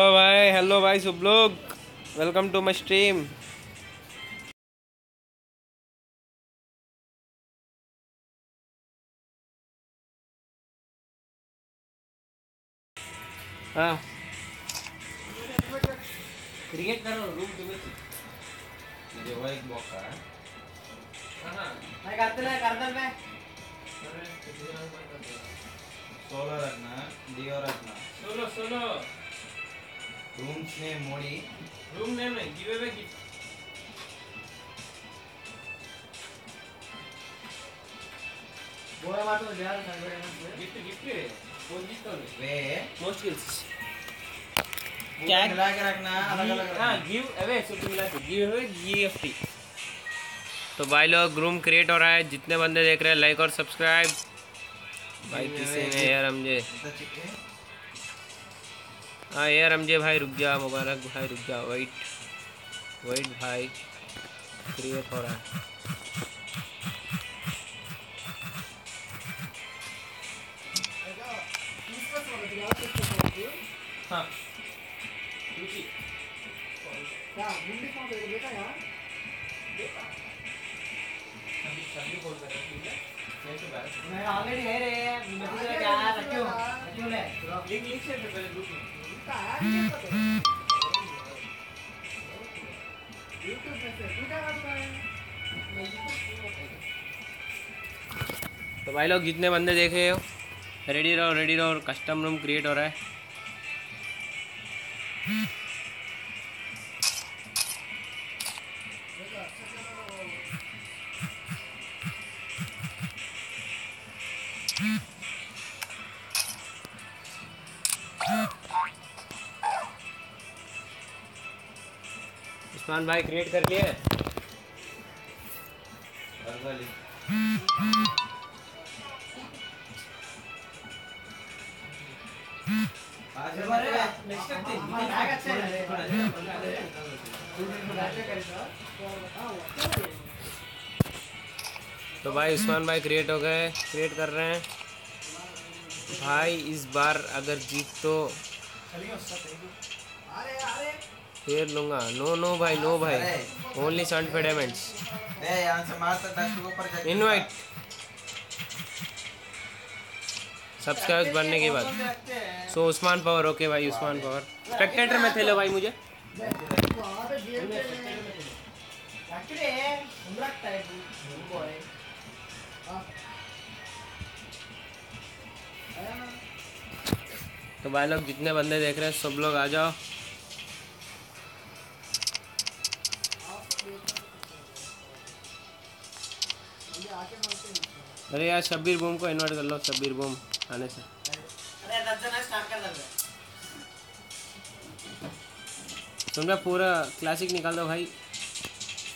Hello भाई सब लोग, वेलकम टू माय स्ट्रीम। हाँ क्रिएट करो रूम तुम्हें मुझे वो एक बॉक्स आ रहा है करते ना सोलो रखना दियो रखना सोलो सोलो रूम नेम मोड़ी रूम नेम नहीं गिव अवे गिफ्ट बोरा मार तो यार सारे गिफ्ट गिफ्ट कौन जीत तो वे मोस्ट किल्स क्या मिला के रखना अलग अलग। हां गिव अवे सब मिला के गिव अवे गिफ्ट। तो भाई लोग रूम क्रिएट हो रहा है, जितने बंदे देख रहे हैं लाइक और सब्सक्राइब। भाई किसी ने यार हमजे हाँ यार हमजे भाई रुक जा मुबारक भाई रुक जा वेट वेट भाई क्रिएट हो रहा है। हाँ मैं ऑलरेडी है रे मतलब क्या रखियो रखियो ले लिख लिख से पहले ग्रुप में तो भाई लोग जितने बंदे देखे हो रेडी रहो कस्टम रूम क्रिएट हो रहा है। उस्मान भाई क्रिएट कर लिए तो भाई उस्मान भाई क्रिएट हो गए, क्रिएट कर रहे हैं। भाई इस बार अगर जीत तो फिर लूंगा। नो नो भाई नो भाई ओनली सन्ट पे डायमंड्स इनवाइट सब्सक्राइब बनने के बाद। सो उस्मान पावर ओके भाई उस्मान पावर स्पेक्टेटर में थे लो भाई मुझे तो भाई लोग जितने बंदे देख रहे हैं सब लोग आ जाओ। अरे यार शबीर बूम को इन्वाइट कर लो, शबीर बूम आने से। अरे रजना स्टार्ट कर दो तुम लोग पूरा क्लासिक निकाल दो भाई,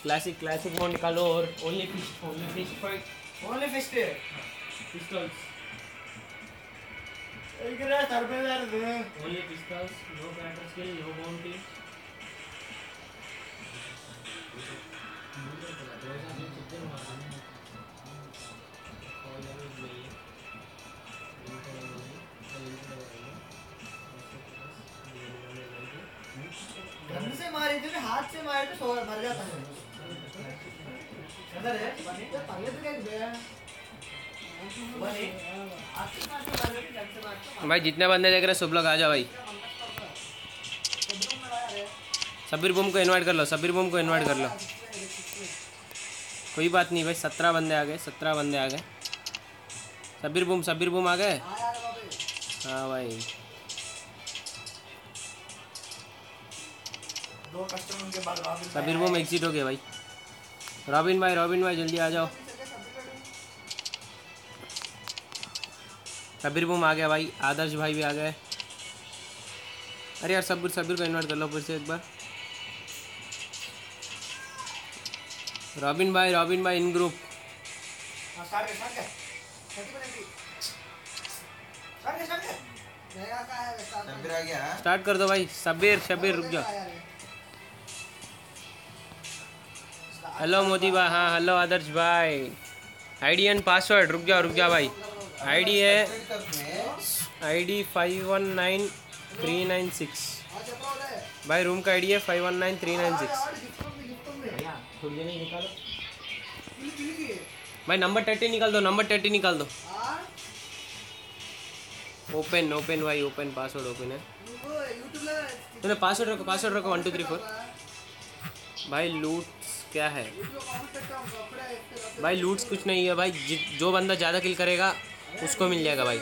क्लासिक क्लासिक वो निकालो और ओनली फिश पे पिस्टल्स एक रे सर पे यार दे only pistols no better skill no bounty हाथ से मारे तो मर जाता है। अंदर है पहले तो क्या भाई जितने बंदे देख रहे सब लोग आ जाओ भाई। शबीर बूम को इनवाइट कर लो, शबीर बूम को इनवाइट कर लो। कोई बात नहीं भाई 17 बंदे आ गए, 17 बंदे आ गए। शबीर बूम आ गए। हाँ भाई दो कस्टमर उनके बाद शबीर बूम एग्जिट हो गए भाई। रॉबिन भाई जल्दी आ जाओ। शबीर बूम आ गया भाई, आदर्श भाई भी आ गए। अरे यार शबीर को इन्वाइट कर लो फिर से एक बार। रॉबिन भाई इन ग्रुप स्टार्ट कर दो भाई। शबीर रुक जाओ। हेलो मोदी भाई, हाँ हेलो आदर्श भाई। आईडी एंड पासवर्ड रुक जाओ भाई। आईडी है आईडी 519396। भाई रूम का आईडी है 519396। भाई नंबर 30 निकाल दो, नंबर 30 निकाल दो। ओपन ओपन भाई ओपन, पासवर्ड ओपन है। तूने पासवर्ड रखो, पासवर्ड रखो 1234। भाई लूट्स क्या है? भाई लूट्स कुछ नहीं है भाई, जो बंदा ज़्यादा किल करेगा उसको मिल जाएगा भाई।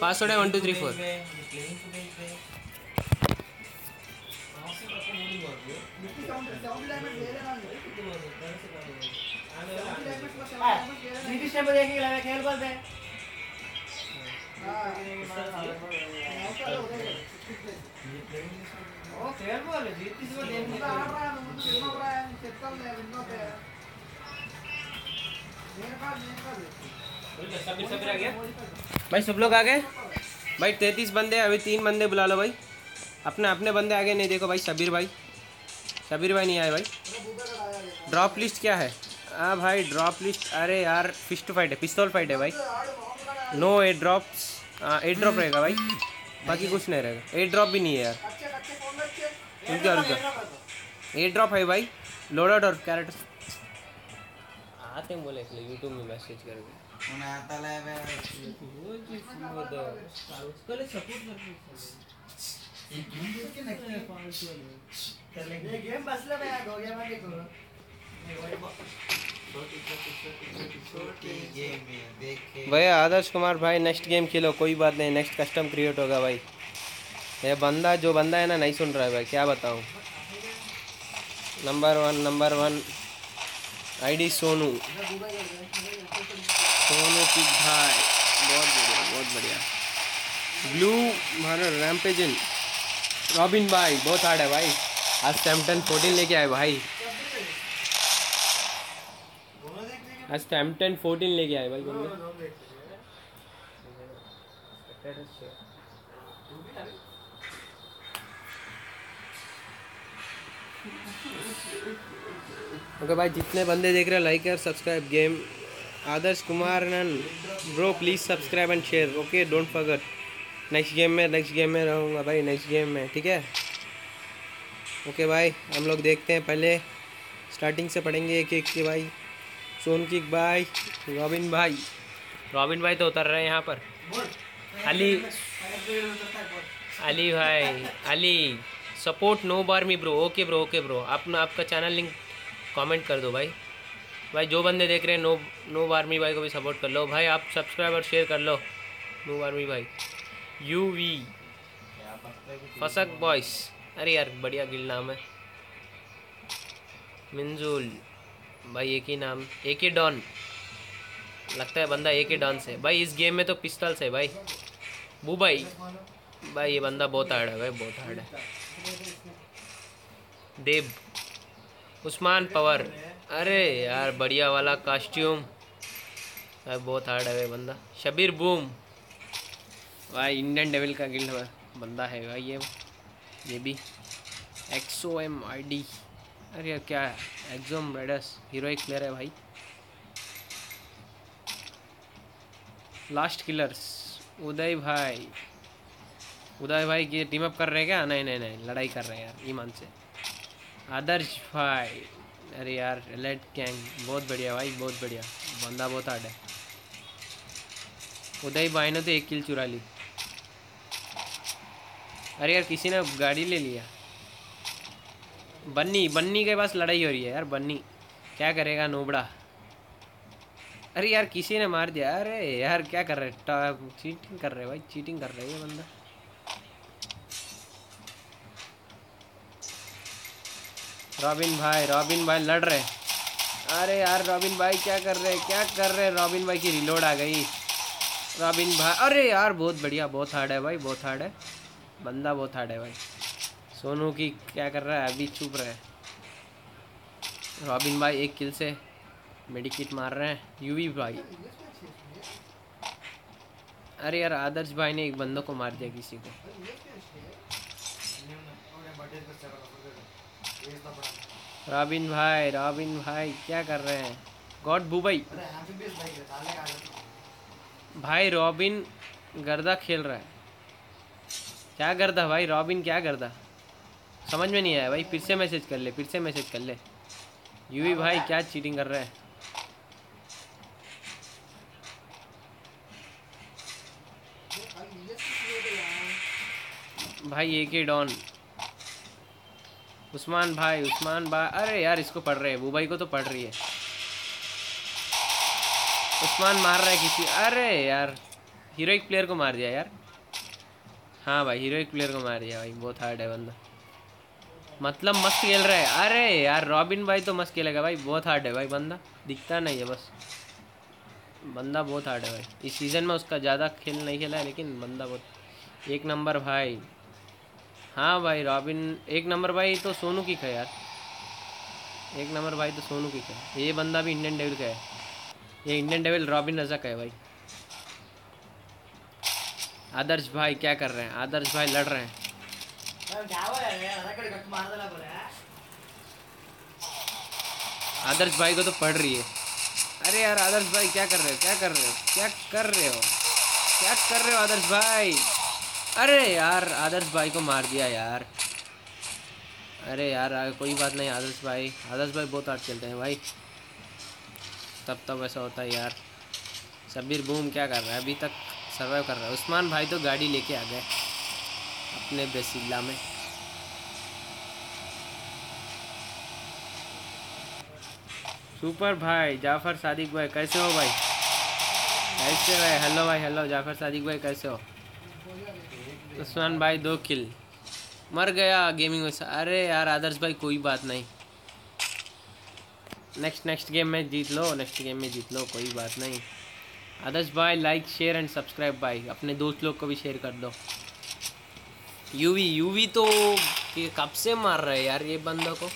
पासवर्ड है 1234। भाई सब लोग आ गए भाई, 33 बंदे अभी 3 बंदे बुला लो भाई, अपने अपने बंदे आगे नहीं। देखो भाई शबीर भाई, शबीर भाई नहीं आए भाई। ड्रॉप लिस्ट क्या है? हाँ भाई ड्रॉप लिस्ट, अरे यार फिस्ट फाइट है, पिस्तौल फाइट है भाई। No air drops, air drop रहेगा भाई, बाकी कुछ नहीं रहेगा। एयर ड्रॉप भी नहीं है यार, रुका रुका। एयर ड्रॉप है भाई, लोडाउट और कैरेट आते बोले यूट्यूब में मैसेज करके भैया। आदर्श कुमार भाई नेक्स्ट गेम खेलो, कोई बात नहीं, नेक्स्ट कस्टम क्रिएट होगा भाई। ये बंदा जो बंदा है ना नहीं सुन रहा है भाई, क्या बताऊँ। Number 1 ID Sonu, Sonu kick भाई, बहुत बढ़िया बहुत बढ़िया। ब्लू हमारा रैम्पेजन रॉबिन भाई, बहुत हार्ड है भाई आज। टैम्पटन 14 लेके आए भाई, आज टैम्पटन 14 लेके आए भाई। ओके भाई जितने बंदे देख रहे हैं लाइक और सब्सक्राइब गेम। आदर्श कुमार नन bro please subscribe and share, okay don't forget. Next game में रहूँगा भाई, नेक्स्ट गेम में ठीक है। ओके भाई हम लोग देखते हैं, पहले स्टार्टिंग से पढ़ेंगे एक एक के भाई। सोन किक भाई, रॉबिन भाई, रॉबिन भाई तो उतर रहे हैं यहाँ पर। अली अली भाई, Ali support no worry bro, okay bro okay bro. आपका चैनल लिंक कमेंट कर दो भाई। भाई जो बंदे देख रहे हैं नो वर्मी भाई को भी सपोर्ट कर लो भाई, आप सब्सक्राइब और शेयर कर लो नो वर्मी भाई। यूवी फसक बॉयस, अरे यार बढ़िया गिल नाम है। मिंजुल भाई, एक ही नाम, एक ही डॉन लगता है बंदा, एक ही डॉन से भाई। इस गेम में तो पिस्तल से भाई। बू भाई ये बंदा बहुत हार्ड है भाई, बहुत हार्ड है। देव उस्मान पावर, अरे यार बढ़िया वाला कॉस्ट्यूम, बहुत हार्ड है भाई बंदा। शबीर बूम भाई, इंडियन डेविल का गिल्ड बंदा है भाई ये भी। एक्सो एम आईडी, अरे यार क्या है, एक्सोम रेडस हीरोइक प्लेयर है भाई। लास्ट किलर्स उदय भाई, उदय भाई की टीम अप कर रहे हैं क्या? नहीं, लड़ाई कर रहे हैं यार ईमान से। आदर्श भाई, अरे यार लेड गैंग बहुत बढ़िया भाई, बहुत बढ़िया बंदा, बहुत हार्ड है। उदय भाई ने तो एक किल चुरा ली। अरे यार किसी ने गाड़ी ले लिया। बन्नी के पास लड़ाई हो रही है यार, बन्नी क्या करेगा नोबड़ा। अरे यार किसी ने मार दिया, अरे यार क्या कर रहे, चीटिंग कर रहे भाई, चीटिंग कर रहे है ये बंदा। रॉबिन भाई लड़ रहे, अरे यार रॉबिन भाई क्या कर रहे। रॉबिन भाई की रिलोड आ गई। रॉबिन भाई, अरे यार बहुत बढ़िया, बहुत हार्ड है भाई, बहुत हार्ड है बंदा, बहुत हार्ड है भाई। सोनू की क्या कर रहा है, अभी चुप रहे। रॉबिन भाई एक किल से मेडिकिट मार रहे हैं। यूवी भाई, अरे यार आदर्श भाई ने एक बंदों को मार दिया किसी को। रॉबिन भाई क्या कर रहे हैं। गॉड बुबई भाई, रॉबिन गर्दा खेल रहा है, क्या गर्दा भाई, रॉबिन क्या गर्दा। समझ में नहीं आया भाई, फिर से मैसेज कर ले, फिर से मैसेज कर ले। यूवी भाई क्या चीटिंग कर रहा है। भाई एक ही डॉन उस्मान भाई, उस्मान भाई, अरे यार इसको पढ़ रहे हैं, वो भाई को तो पढ़ रही है। उस्मान मार रहा है किसी, अरे यार हीरोइक प्लेयर को मार दिया यार। हाँ भाई हीरोइक प्लेयर को मार दिया भाई, बहुत हार्ड है बंदा, मतलब मस्त खेल रहा है। अरे यार रॉबिन भाई तो मस्त खेलेगा भाई, बहुत हार्ड है भाई बंदा, दिखता नहीं है बस, बंदा बहुत हार्ड है भाई। इस सीज़न में उसका ज़्यादा खेल नहीं खेला है, लेकिन बंदा बहुत एक नंबर भाई। हाँ भाई रॉबिन एक नंबर भाई, तो सोनू किक है यार, एक नंबर भाई तो सोनू किक है। ये बंदा भी इंडियन डेविल का है, ये इंडियन डेविल रॉबिन रजा का है भाई। आदर्श भाई क्या कर रहे हैं, आदर्श भाई लड़ रहे हैं। आदर्श भाई को तो पढ़ रही है। अरे यार आदर्श भाई क्या कर रहे हो, क्या कर रहे हो, क्या कर रहे हो, क्या कर रहे हो आदर्श भाई। अरे यार आदर्श भाई को मार दिया यार। अरे यार कोई बात नहीं, आदर्श भाई, आदर्श भाई बहुत हार्ड खेलते हैं भाई, तब तब ऐसा होता है यार। शबीर बूम क्या कर रहा है, अभी तक सर्वाइव कर रहा है। उस्मान भाई तो गाड़ी लेके आ गए अपने बेसिला में। सुपर भाई, जाफर सादिक भाई कैसे हो भाई, कैसे भाई, हेलो भाई, हेलो जाफर सादिक भाई कैसे हो। उस्मान भाई दो किल, मर गया गेमिंग में। अरे यार आदर्श भाई कोई बात नहीं, नेक्स्ट गेम में जीत लो, नेक्स्ट गेम में जीत लो, कोई बात नहीं। आदर्श भाई लाइक शेयर एंड सब्सक्राइब भाई, अपने दोस्त लोग को भी शेयर कर दो। यूवी, यूवी तो कब से मार रहा है यार ये बंदा को।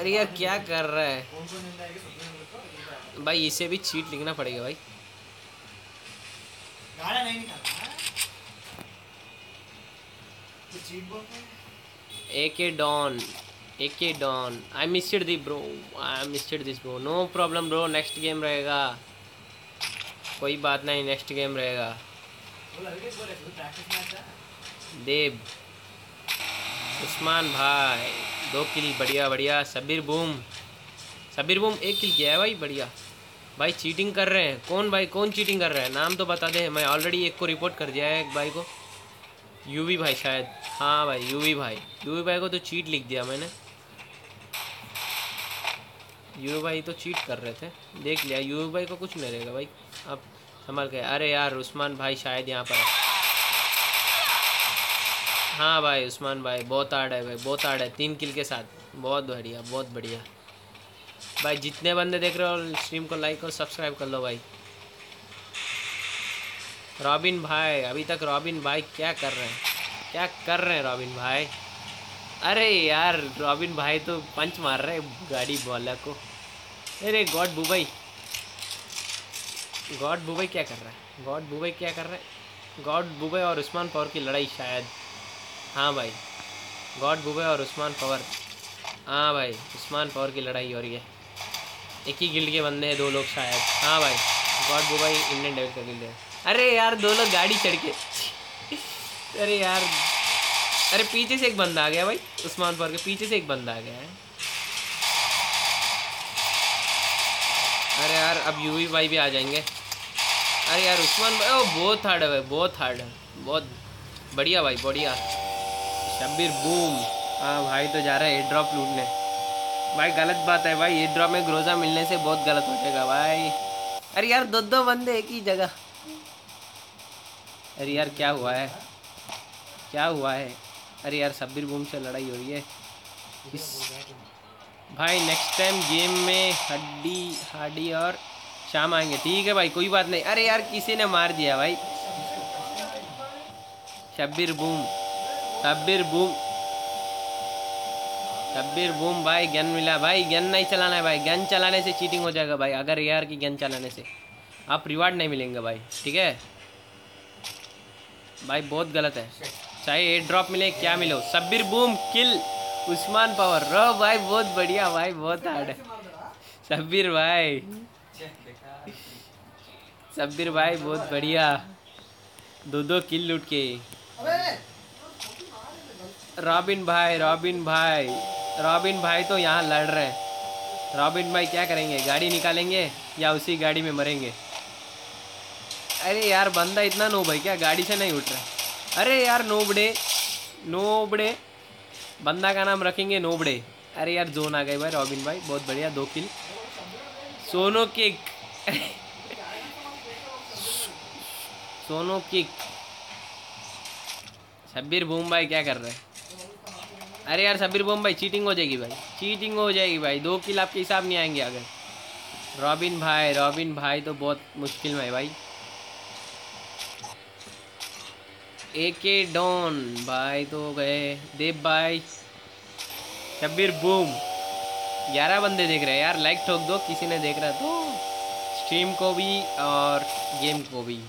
अरे यार क्या कर रहा है भाई, इसे भी चीट लिखना पड़ेगा भाई। AK Don, AK Don, I missed the bro, I missed this bro, no problem bro, next game रहेगा, कोई बात नहीं next game रहेगा। देव, उस्मान भाई दो किल, बढ़िया बढ़िया। शबीर बूम, शबीर बूम एक किल किया है भाई, बढ़िया भाई। चीटिंग कर रहे हैं कौन भाई, कौन चीटिंग कर रहा है, नाम तो बता दे। मैं ऑलरेडी एक को रिपोर्ट कर दिया है, एक भाई को, यूवी भाई शायद। हाँ भाई यूवी भाई, यूवी भाई को तो चीट लिख दिया मैंने, यूवी भाई तो चीट कर रहे थे, देख लिया। यूवी भाई को कुछ नहीं रहेगा भाई, अब संभल गए। अरे यार उस्मान भाई शायद यहाँ पर है। हाँ भाई उस्मान भाई बहुत हार्ड है भाई, बहुत हार्ड है, 3 किल के साथ, बहुत बढ़िया, बहुत बढ़िया भाई। जितने बंदे देख रहे हो स्ट्रीम को लाइक और सब्सक्राइब कर लो भाई। रॉबिन भाई, अभी तक रॉबिन भाई क्या कर रहे हैं, क्या कर रहे हैं रॉबिन भाई। अरे यार रॉबिन भाई तो पंच मार रहे गाड़ी बॉलर को। अरे गॉड बुबई, गॉड बुबई क्या कर रहा है, गॉड बुबई क्या कर रहा है। गॉड बुबई और उस्मान पावर की लड़ाई शायद। हाँ भाई गॉड बुबई और उस्मान पावर, हाँ भाई उस्मान पावर की लड़ाई हो रही है। एक ही गिल्ड के बंदे हैं दो लोग शायद। हाँ भाई गॉड बुबई इंडियन डेविल का गिल्ड है। अरे यार दो लोग गाड़ी चढ़ के, अरे यार, अरे पीछे से एक बंदा आ गया भाई, उस्मान पावर के पीछे से एक बंदा आ गया है। अरे यार अब यूवी भाई भी आ जाएंगे। अरे यार उस्मान भाई, ओ बहुत हार्ड है भाई, बहुत हार्ड है, बहुत बढ़िया भाई, बढ़िया। शबीर बूम, हाँ भाई तो जा रहा है एयर ड्रॉप लूटने भाई, गलत बात है भाई, एयर ड्रॉप में ग्रोजा मिलने से बहुत गलत हो जाएगा भाई। अरे यार दो दो बंदे एक ही जगह। अरे यार क्या हुआ है, क्या हुआ है। अरे यार शबीर बूम से लड़ाई हो रही है इस भाई। नेक्स्ट टाइम गेम में हड्डी हाडी और शाम आएंगे, ठीक है भाई कोई बात नहीं। अरे यार किसी ने मार दिया भाई। Shabir boom, Shabir boom, Shabir boom भाई गन मिला भाई, गन नहीं चलाना है भाई, गन चलाने से चीटिंग हो जाएगा भाई। अगर यार की गन चलाने से आप रिवार्ड नहीं मिलेंगे भाई, ठीक है भाई, बहुत गलत है, चाहे एयर ड्रॉप मिले क्या मिलो। Shabir boom kill, Usman power रो भाई, बहुत बढ़िया भाई, बहुत हार्ड है शबीर भाई, शबीर भाई बहुत बढ़िया। दो दो किल लूट के। रॉबिन भाई तो यहाँ लड़ रहे हैं। रॉबिन भाई क्या करेंगे, गाड़ी निकालेंगे या उसी गाड़ी में मरेंगे? अरे यार बंदा इतना नोब है क्या, गाड़ी से नहीं उठ रहा। अरे यार नोबड़े बंदा का नाम रखेंगे नोबड़े। अरे यार जोन आ गए भाई, रॉबिन भाई बहुत बढ़िया, 2 किल। सोनो किक। शब्बीर बूम भाई क्या कर रहे हैं? अरे यार शब्बीर बूम भाई चीटिंग हो जाएगी भाई, 2 किल आपके हिसाब नहीं आएंगे अगर। रॉबिन भाई तो बहुत मुश्किल में है भाई। एके डॉन भाई तो गए, देव भाई, शब्बीर बूम, 11 बंदे देख रहे हैं यार। लाइक ठोक दो किसी ने देख रहा तो, स्ट्रीम को भी और गेम को भी।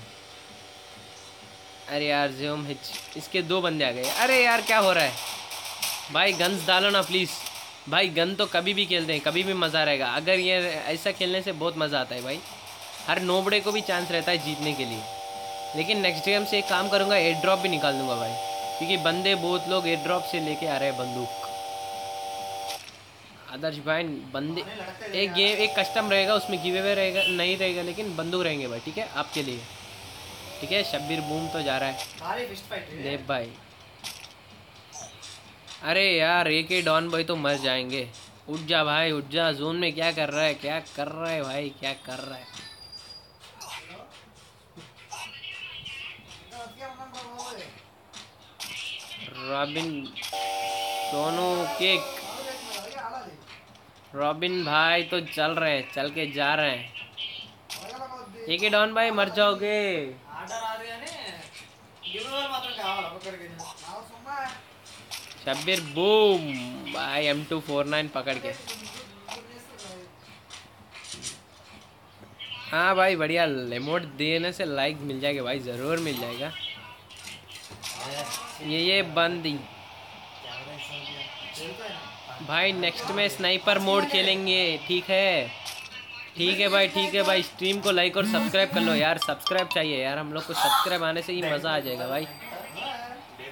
अरे यार ज़ोम हिच, इसके 2 बंदे आ गए। अरे यार क्या हो रहा है भाई, गन्स डालो ना प्लीज़ भाई। गन तो कभी भी खेलते हैं, कभी भी मज़ा रहेगा। अगर ये ऐसा खेलने से बहुत मज़ा आता है भाई, हर नोबड़े को भी चांस रहता है जीतने के लिए। लेकिन नेक्स्ट गेम से एक काम करूँगा, एयर ड्रॉप भी निकाल दूँगा भाई, क्योंकि बंदे बहुत लोग एयर ड्रॉप से लेके आ रहे हैं बंदूक। आदर्श भाई बंदे एक गेम, एक कस्टम रहेगा, उसमें गिव अवे रहेगा नहीं रहेगा, लेकिन बंदूक रहेंगे भाई, ठीक है आपके लिए, ठीक है। शब्बीर बूम तो जा रहा है, देव भाई। अरे यार एक डॉन भाई तो मर जाएंगे। उठ जा भाई उठ जा, जोन में क्या कर रहा है, क्या कर रहा है भाई। रॉबिन भाई तो चल रहे हैं, चल के जा रहे हैं। एक ही डॉन भाई मर जाओगे। शब्बीर बूम भाई M249 पकड़ के, हाँ भाई बढ़िया। रिमोट देने से लाइक मिल जाएगा भाई, जरूर मिल जाएगा। ये बंदी भाई नेक्स्ट में स्नाइपर मोड खेलेंगे, ठीक है भाई। स्ट्रीम को लाइक और सब्सक्राइब कर लो यार, सब्सक्राइब चाहिए यार हम लोग को, सब्सक्राइब आने से ही मज़ा आ जाएगा भाई।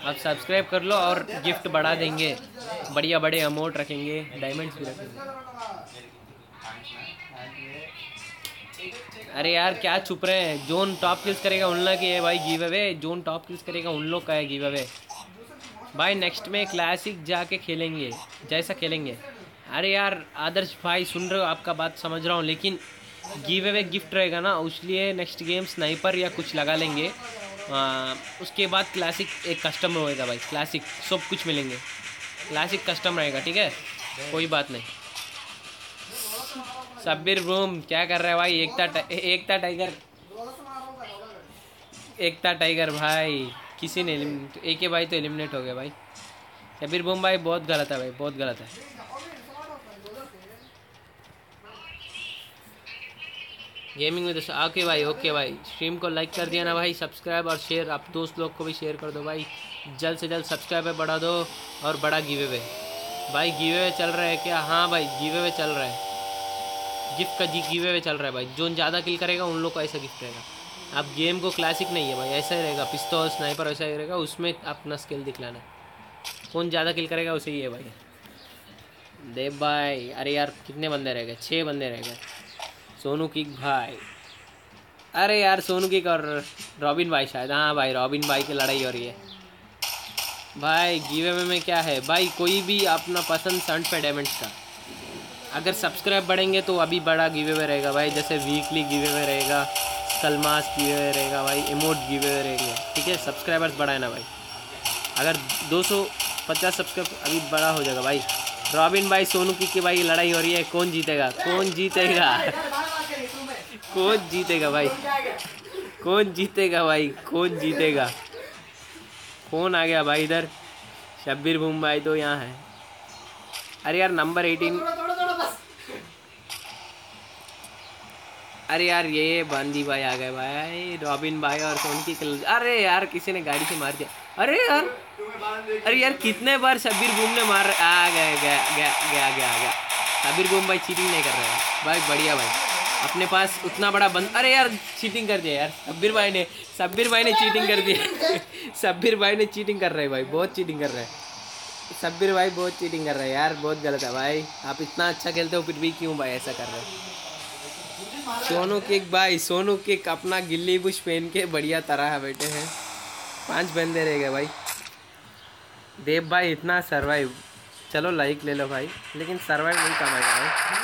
आप सब्सक्राइब कर लो और गिफ्ट बढ़ा देंगे, बढ़िया बड़े अमोट रखेंगे, डायमंड्स भी रखेंगे। अरे यार क्या छुप रहे हैं, जोन टॉप किल्स करेगा उन लोग की है भाई गिव अवे, जोन टॉप किल्स करेगा उन लोग का है गिव अवे भाई। नेक्स्ट में क्लासिक जाके खेलेंगे, जैसा खेलेंगे। अरे यार आदर्श भाई सुन रहे हो, आपका बात समझ रहा हूँ, लेकिन गिव अवे गिफ्ट रहेगा ना, उसलिए नेक्स्ट गेम स्नाइपर या कुछ लगा लेंगे। उसके बाद क्लासिक एक कस्टम होएगा भाई, क्लासिक सब कुछ मिलेंगे, क्लासिक कस्टम रहेगा, ठीक है कोई बात नहीं। शब्बीर बूम क्या कर रहा है भाई, एकता टाइगर भाई, किसी ने एक भाई तो एलिमिनेट हो गया भाई। शब्बीर बूम भाई बहुत गलत है भाई, बहुत गलत है। गेमिंग में तो ओके भाई, ओके भाई। स्ट्रीम को लाइक कर दिया ना भाई, सब्सक्राइब और शेयर आप दोस्त लोग को भी शेयर कर दो भाई, जल्द से जल्द सब्सक्राइबर बढ़ा दो और बड़ा गिव अवे भाई। गिव अवे चल रहा है क्या? हाँ भाई गिव अवे चल रहा है, गिफ्ट का गिव अवे चल रहा है भाई। जो ज़्यादा किल करेगा उन लोग को ऐसा गिफ्ट रहेगा। आप गेम को क्लासिक नहीं है भाई, ऐसा ही रहेगा, पिस्तौल स्नाइपर ऐसा ही रहेगा, उसमें अपना स्किल दिखलाना है, कौन ज़्यादा किल करेगा उसे ही है भाई। देव भाई, अरे यार कितने बंदे रह गए, 6 बंदे रह गए। सोनू किक भाई, अरे यार सोनू किक और रॉबिन भाई शायद, हाँ भाई रॉबिन भाई की लड़ाई हो रही है भाई। गिव अवे में क्या है भाई, कोई भी अपना पसंद सन्ट पे डायमंड्स का। अगर सब्सक्राइब बढ़ेंगे तो अभी बड़ा गिव अवे रहेगा भाई, जैसे वीकली गिव अवे रहेगा, सलमास गिव अवे रहेगा भाई, इमोट गिव अवे रहेगा, ठीक है। सब्सक्राइबर्स बढ़ाए ना भाई, अगर 250 सब्सक्राइब अभी बड़ा हो जाएगा भाई। रॉबिन भाई सोनू की भाई लड़ाई हो रही है, कौन जीतेगा भाई। कौन आ गया भाई इधर? शब्बीर बूम भाई तो यहाँ है। अरे यार नंबर 18, अरे यार ये बांदी भाई आ गए भाई। रॉबिन भाई और सोन की कल, अरे यार किसी ने गाड़ी से मार दिया। अरे यार कितने बार शब्बीर बूम ने मार आ गया। शब्बीर बूम भाई चीटिंग नहीं कर रहे भाई, बढ़िया भाई। अपने पास उतना बड़ा बंद। अरे यार चीटिंग कर दिया यार, शब्बीर भाई ने चीटिंग कर दी। शब्बीर भाई ने चीटिंग कर रहा है भाई, बहुत चीटिंग कर रहा है शब्बीर भाई, बहुत चीटिंग कर रहा है यार, बहुत गलत है भाई। आप इतना अच्छा खेलते हो फिर भी क्यों भाई ऐसा कर रहे हो? सोनू किक भाई, सोनू किक अपना गिल्ली बुश पहन के बढ़िया तरह बैठे हैं। 5 बंदे रह गए भाई। देव भाई इतना सर्वाइव, चलो लाइक ले लो भाई, लेकिन सर्वाइव नहीं कमाएगा भाई।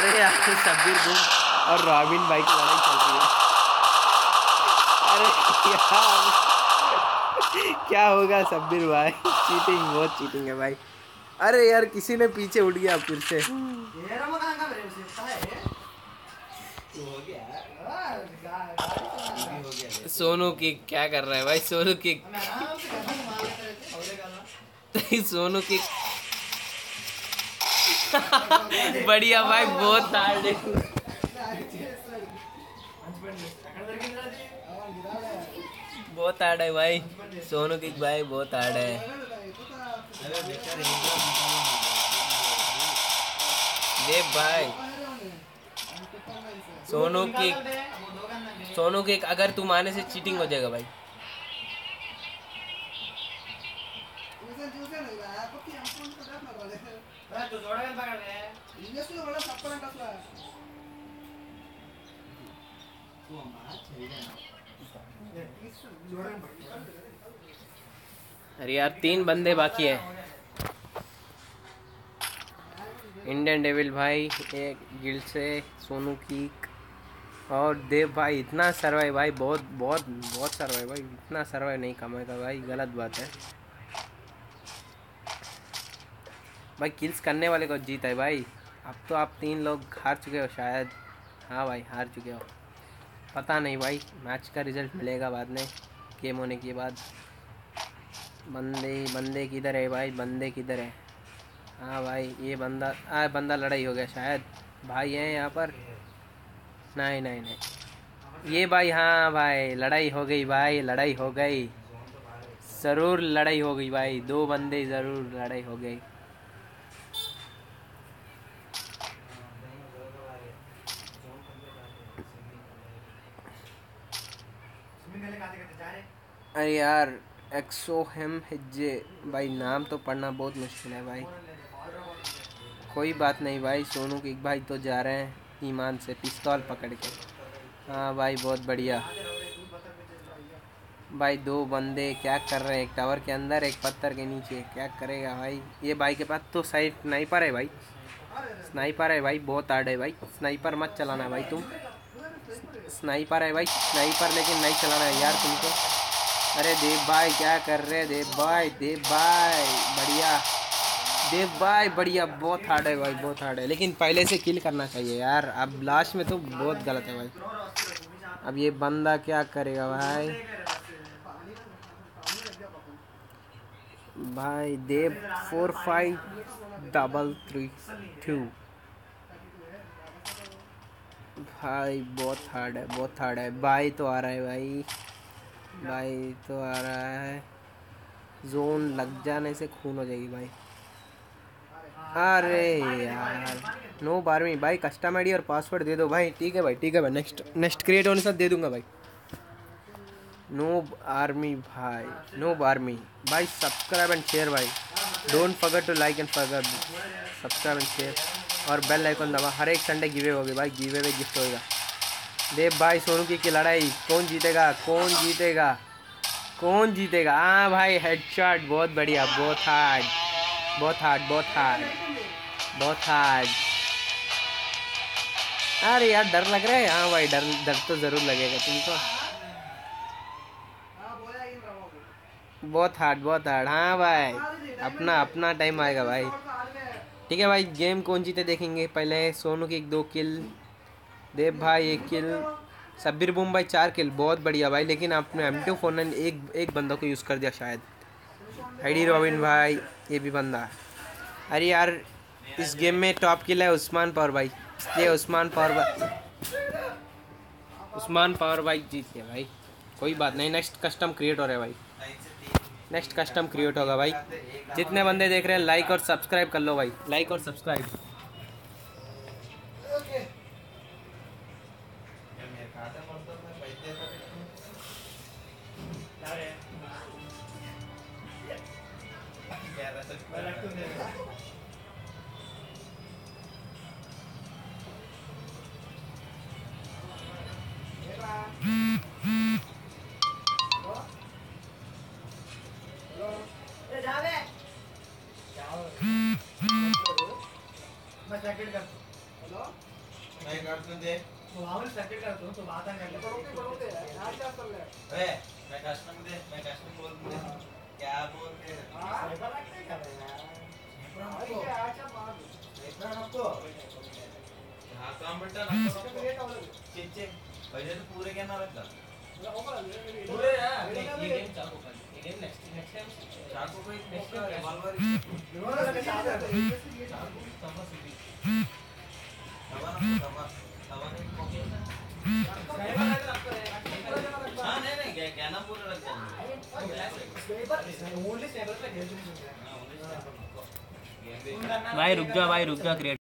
अरे यार शब्बीर बूम और रॉबिन भाई की लड़ाई चल रही है। अरे यार क्या होगा शब्बीर भाई, चीटिंग, बहुत चीटिंग है भाई। अरे यार किसी ने पीछे उड़ गया फिर से। सोनू किक क्या कर रहा है भाई, सोनू किक सोनू किक बढ़िया भाई, बहुत हार्ड है। बहुत हार्ड है भाई सोनू किक भाई, बहुत हार्ड है। देव भाई सोनू किक अगर तुम आने से चीटिंग हो जाएगा भाई। अरे यार 3 बंदे बाकी है। इंडियन डेविल भाई एक गिल्ड से, सोनू किक और देव भाई। इतना सर्वाइव भाई, बहुत बहुत बहुत सर्वाइव भाई, इतना सर्वाइव नहीं कमाएगा भाई, गलत बात है भाई। किल्स करने वाले को जीता है भाई। अब तो आप 3 लोग हार चुके हो शायद, हाँ भाई हार चुके हो, पता नहीं भाई। मैच का रिजल्ट मिलेगा बाद में, गेम होने के बाद। बंदे किधर है भाई, बंदे किधर है? हाँ भाई ये बंदा लड़ाई हो गया शायद। भाई हैं यहाँ पर? नहीं, ये भाई, हाँ भाई लड़ाई हो गई भाई, लड़ाई हो गई, ज़रूर लड़ाई हो गई भाई। 2 बंदे ज़रूर लड़ाई हो गई। अरे यार एक्सो एम हिज्जे भाई, नाम तो पढ़ना बहुत मुश्किल है भाई। कोई बात नहीं भाई, सोनू किक भाई तो जा रहे हैं ईमान से पिस्तौल पकड़ के। हाँ भाई बहुत बढ़िया भाई। 2 बंदे क्या कर रहे हैं, एक टावर के अंदर एक पत्थर के नीचे, क्या करेगा भाई ये भाई। के पास तो स्नाइपर है भाई, स्नाइपर है भाई, बहुत हार्ड है भाई। स्नाइपर मत चलाना भाई तुम, स्नाइपर है भाई, स्नाइपर लेकिन नहीं चलाना है यार तुमको। अरे देव भाई क्या कर रहे हैं देव भाई बढ़िया, देव भाई बढ़िया। बहुत हार्ड है भाई, बहुत हार्ड है, लेकिन पहले से किल करना चाहिए यार। अब लास्ट में तो बहुत गलत है भाई। अब ये बंदा क्या करेगा भाई। भाई देव 4 5 डबल 3 2 भाई, बहुत हार्ड है भाई। तो आ रहा है भाई तो आ रहा है। जोन लग जाने से खून हो जाएगी भाई। अरे यार नो वर्मी भाई, कस्टम आईडी और पासवर्ड दे दो भाई। ठीक है भाई नेक्स्ट क्रिएट होने साथ दे दूंगा भाई। नो वर्मी भाई सब्सक्राइब एंड शेयर भाई। Don't forget to like and subscribe and share और बेल आइकन दबा। हर एक संडे गिवे होगी भाई, गिवे में गिफ्ट होगा। देव भाई सोनू की लड़ाई, कौन जीतेगा? हाँ भाई हेडशॉट, बहुत बढ़िया, बहुत हार्ड। अरे यार डर लग रहा है। हाँ भाई डर तो ज़रूर लगेगा तुमको। बहुत हार्ड। हाँ भाई अपना टाइम आएगा भाई। ठीक है भाई, गेम कौन जीते देखेंगे। पहले सोनू की 2 किल, देव भाई 1 किल, शब्बीर बूम भाई 4 किल, बहुत बढ़िया भाई। लेकिन आपने M249 एक बंदा को यूज़ कर दिया शायद। आईडी रॉबिन भाई, ये भी बंदा। अरे यार इस गेम में टॉप किल है उस्मान पावर भाई। ये उस्मान पावर भाई जीत गया भाई। कोई बात नहीं, नेक्स्ट कस्टम क्रिएट हो रहा है भाई, नेक्स्ट कस्टम क्रिएट होगा भाई। जितने बंदे देख रहे हैं लाइक और सब्सक्राइब कर लो भाई, लाइक और सब्सक्राइब। भाई रुक जा क्रिएट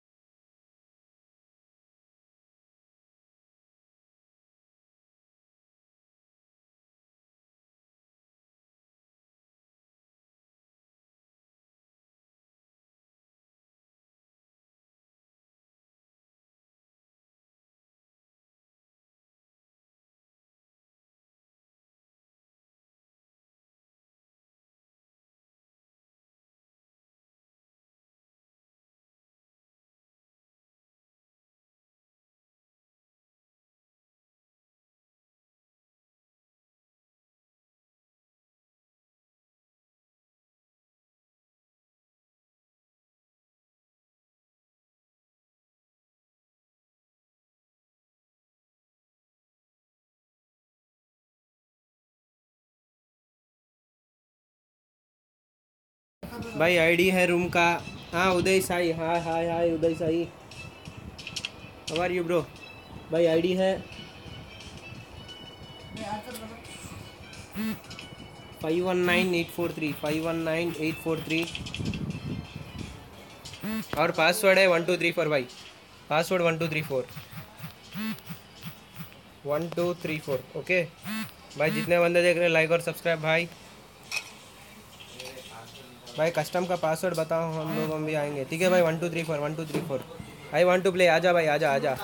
भाई आईडी है रूम का। हाँ Uday Sai, hi hi hi Uday Sai, how are you bro. भाई आईडी है 519843 519843 और पासवर्ड है 1234। भाई पासवर्ड 1234 1234। ओके भाई जितने बंदे देख रहे हैं लाइक और सब्सक्राइब। भाई भाई कस्टम का पासवर्ड बताओ, हम भी आएंगे। ठीक है भाई 1234 1234। आई वांट टू प्ले, आजा भाई आजा आजा।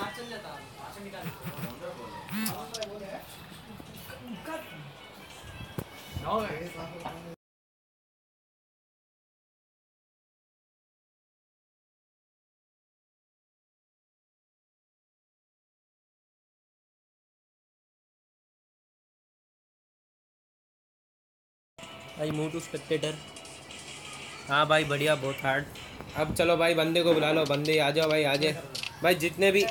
I move to spectator. हाँ भाई बढ़िया, बहुत हार्ड। अब चलो भाई बंदे को बुला लो, बंदे आ जाओ भाई आ जाए। भाई जितने भी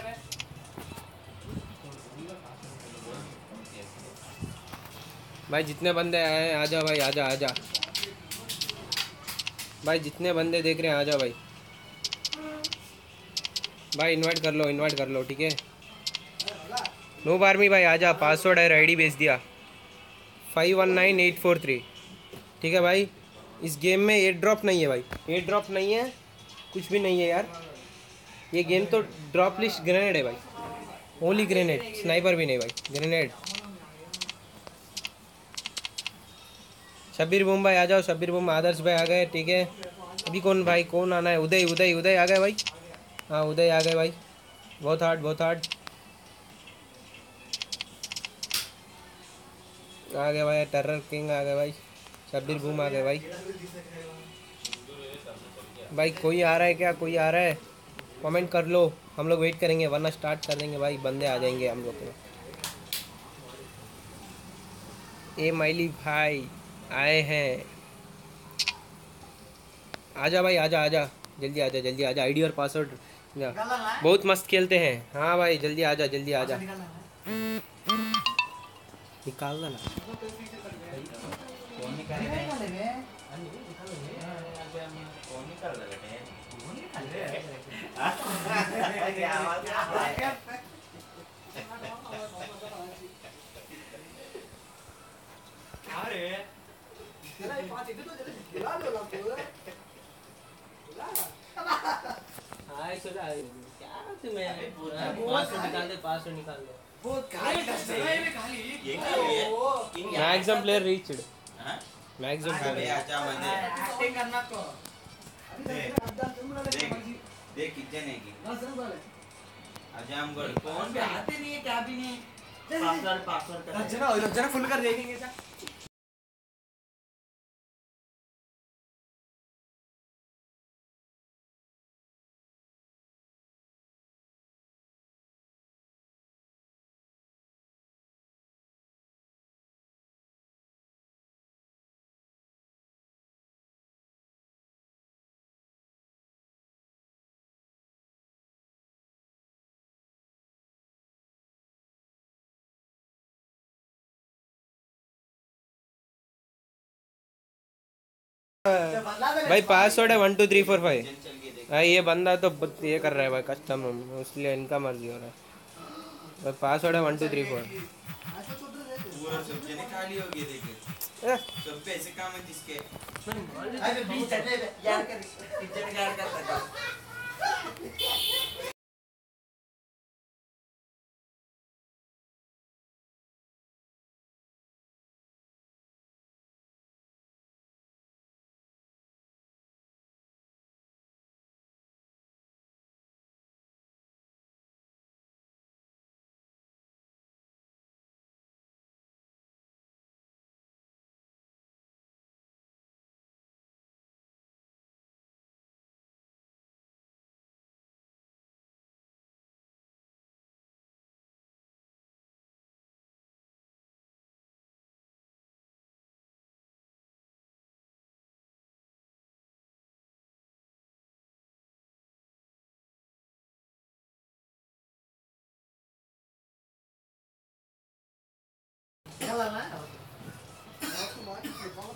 बंदे आए आ जाओ भाई आ जा भाई, जितने बंदे देख रहे हैं आ जाओ भाई। भाई इनवाइट कर लो ठीक है। नो वर्मी भाई आ जा, पासवर्ड है, आईडी भेज दिया 519843। ठीक है भाई इस गेम में एयर ड्रॉप नहीं है भाई, एयर ड्रॉप नहीं है, कुछ भी नहीं है यार। ये गेम तो ड्रॉपलिस्ट ग्रेनेड है भाई, ओनली ग्रेनेड, स्नाइपर भी नहीं भाई, ग्रेनेड। शबीर बूम भाई आ जाओ, शबीर बूम, आदर्श भाई आ गए। ठीक है अभी कौन भाई कौन आना है। उदय उदय उदय आ गए भाई। हाँ उदय आ गए भाई, बहुत हार्ड आ गए भाई। टेरर किंग आ गए भाई, शबीर बूम आ गए भाई। भाई कोई आ रहा है क्या, कोई आ रहा है कमेंट कर लो, हम लोग वेट करेंगे वरना स्टार्ट कर देंगे भाई, बंदे आ जाएंगे हम लोग को। ए माइली भाई आए हैं, आजा भाई आजा जल्दी आजा आईडी और पासवर्ड। बहुत मस्त खेलते हैं। हाँ भाई जल्दी आजा निकालना maximum player reached. Maximum player. देख कितने की आजमगढ़ कौन पे आते नहीं है क्या भी नहीं पासवर्ड जरा फुल कर देंगे भाई पासवर्ड है 1 2 3 4 5। भाई ये बंदा तो ये कर रहा है भाई कस्टम, इसलिए इनका मर्जी हो रहा है। भाई पासवर्ड है 1 2 3 4। पूरा सब्जी निकाली होगी देखे सब पे ऐसे काम है जिसके अरे 20 चले यार कर किचन यार कर सकता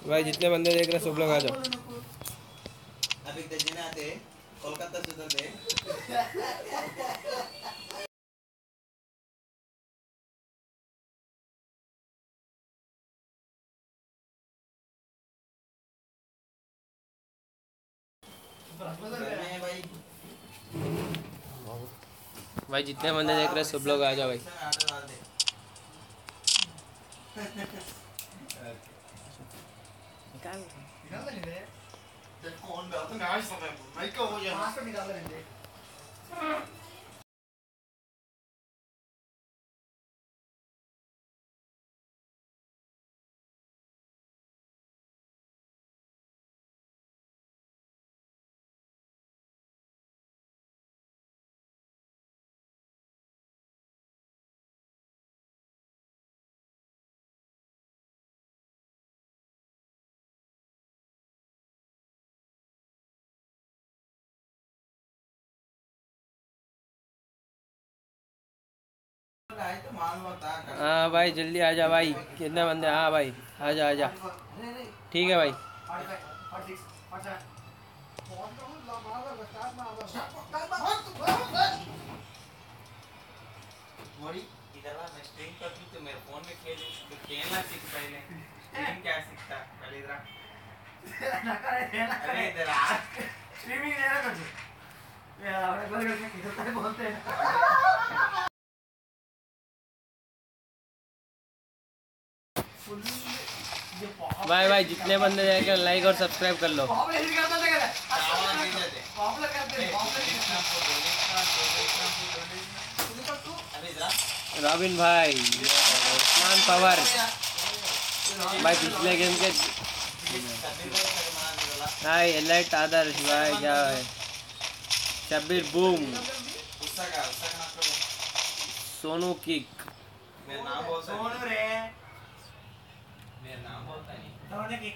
भाई। जितने बंदे देख रहे सब लोग आ जाओ। अभी तक आते कोलकाता से उधर भाई जितने बंदे देख रहे सब लोग आ जाओ भाई। निकाल निकाल ले जब कौन बात तो नाच सकता है भाई को हो जाए हाथ निकाल लेंगे। हाँ भाई जल्दी आजा भाई कितने बंदे। हाँ भाई आजा आजा ठीक है भाई। भाई भाई जितने बंदे जाएंगे लाइक और सब्सक्राइब कर लो। रॉबिन भाई उस्मान पावर भाई पिछले गेम के भाई एलाइट आदर्श भाई क्या है Shabir Boom Sonu kick credit लेना चाहिए।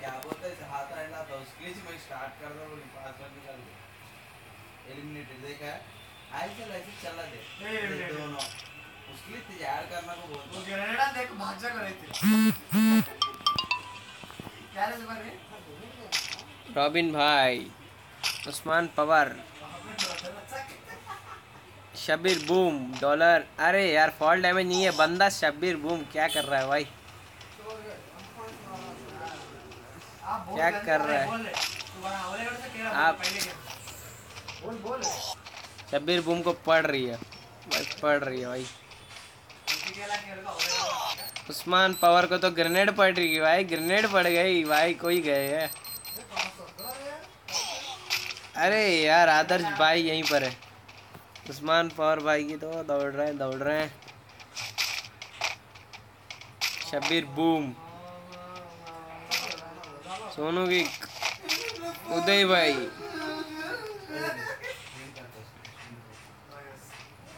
क्या बोलते हैं हाथ रहना था उसके लिए मैं स्टार्ट कर दो पासवर्ड निकाल दो एलिमिनेटर देखा आजकल ऐसे चला दे दोनों उसके लिए तैयार करना को बोलते हो। ग्रेनेडा देख भाग जा रहे थे क्या रे बार रे रॉबिन भाई Usman power Shabir boom dollar. अरे यार फॉल डैमेज नहीं है, बंदा शबीर बूम क्या कर रहा है भाई, क्या कर रहा है आप। शबीर बूम को पढ़ रही है भाई, पढ़ रही है भाई। उस्मान पावर को तो ग्रेनेड पड़ रही है भाई, ग्रेनेड पड़ गई भाई, कोई गए है। अरे यार आदर्श भाई यहीं पर है, उस्मान पावर भाई की तो दौड़ रहे हैं, दौड़ रहे हैं। शबीर बूम, सोनू की, उदय भाई,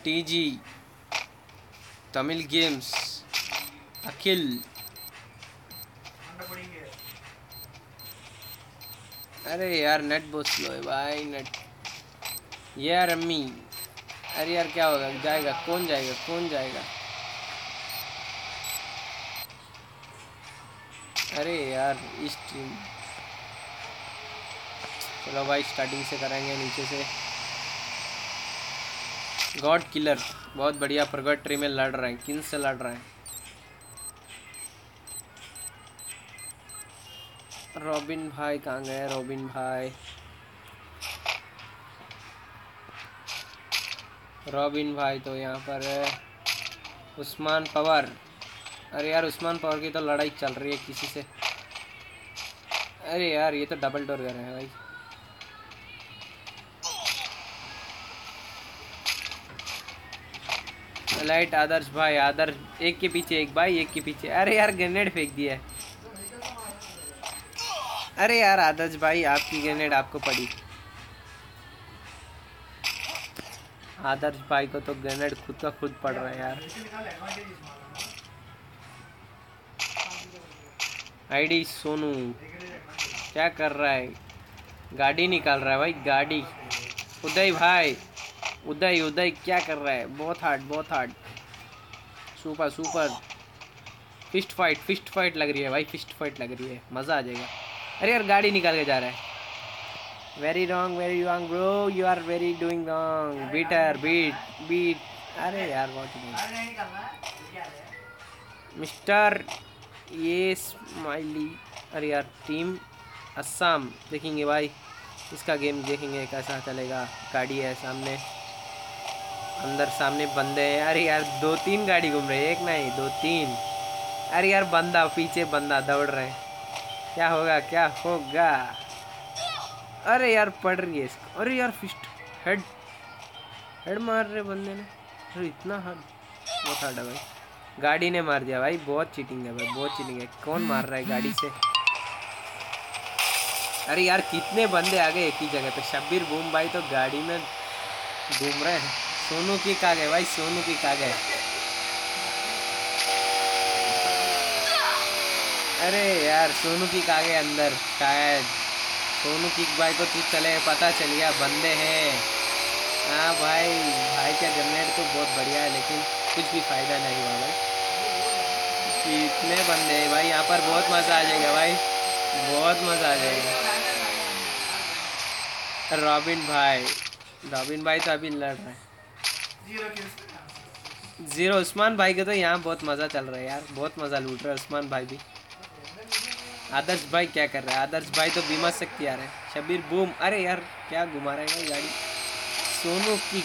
टीजी, तमिल गेम्स, अखिल। अरे यार नेट बहुत स्लो है भाई, नेट यार अम्मी। अरे यार क्या होगा, जाएगा कौन, जाएगा कौन, जाएगा। अरे यार इस टीम, चलो भाई स्टार्टिंग से कराएंगे, नीचे से। गॉड किलर बहुत बढ़िया, प्रगट ट्री में लड़ रहे हैं, किन से लड़ रहे हैं। रॉबिन भाई कहाँ गए, रॉबिन भाई, रॉबिन भाई तो यहाँ पर है। उस्मान पावर, अरे यार उस्मान पावर की तो लड़ाई चल रही है किसी से। अरे यार ये तो डबल डोर कर रहे हैं भाई। लाइट आदर्श भाई, आदर्श एक के पीछे एक भाई, एक के पीछे। अरे यार ग्रेनेड फेंक दिया है। अरे यार आदर्श भाई आपकी ग्रेनेड आपको पड़ी, आदर्श भाई को तो ग्रेनेड खुद का खुद पड़ रहा है यार। आईडी सोनू क्या कर रहा है, गाड़ी निकाल रहा है भाई, गाड़ी। उदय भाई, उदय, उदय क्या कर रहा है, बहुत हार्ड, बहुत hard. Super super, fist fight, fist fight लग रही है भाई, फिस्ट फाइट लग रही है, मज़ा आ जाएगा। अरे यार गाड़ी निकाल के जा रहा है। Very wrong, very wrong bro, you are very doing wrong, beater beat beat. अरे यार बहुत मिस्टर ये स्माइली। अरे यार टीम असम देखेंगे भाई, इसका गेम देखेंगे कैसा चलेगा। गाड़ी है सामने, अंदर सामने बंदे हैं। अरे यार दो तीन गाड़ी घूम रही है, एक नहीं दो तीन। अरे यार बंदा पीछे, बंदा दौड़ रहे हैं, क्या होगा क्या होगा। अरे यार पड़ रही है इसको। अरे यार फिस्ट हेड, हेड मार रहे बंदे ने। अरे इतना हार्ड, बहुत हार्ड है भाई। गाड़ी ने मार दिया भाई, बहुत चीटिंग है भाई, बहुत चीटिंग है। कौन मार रहा है गाड़ी से। अरे यार कितने बंदे आ गए एक ही जगह पे। शबीर बूम भाई तो गाड़ी में घूम रहे हैं। सोनू किक आ गए भाई, सोनू किक आ गए। अरे यार सोनू किक आ गए अंदर, शायद सोनू किक भाई को तू चले पता चल गया बंदे हैं। हाँ भाई, भाई का ग्रेनेड तो बहुत बढ़िया है लेकिन कुछ भी फ़ायदा नहीं हुआ भाई, कितने बंदे हैं भाई यहाँ पर। बहुत मज़ा आ जाएगा भाई, बहुत मज़ा आ जाएगा। रॉबिन भाई, रॉबिन भाई तो अभी लड़ रहे हैं, जीरो। उस्मान भाई का तो यहाँ बहुत मज़ा चल रहा है यार, बहुत मज़ा लूट रहा है उस्मान भाई भी। आदर्श भाई क्या कर रहा है, आदर्श भाई तो बीमा सकती आ रहे हैं। शबीर बूम, अरे यार क्या घुमा रहा है गाड़ी। सोनू किक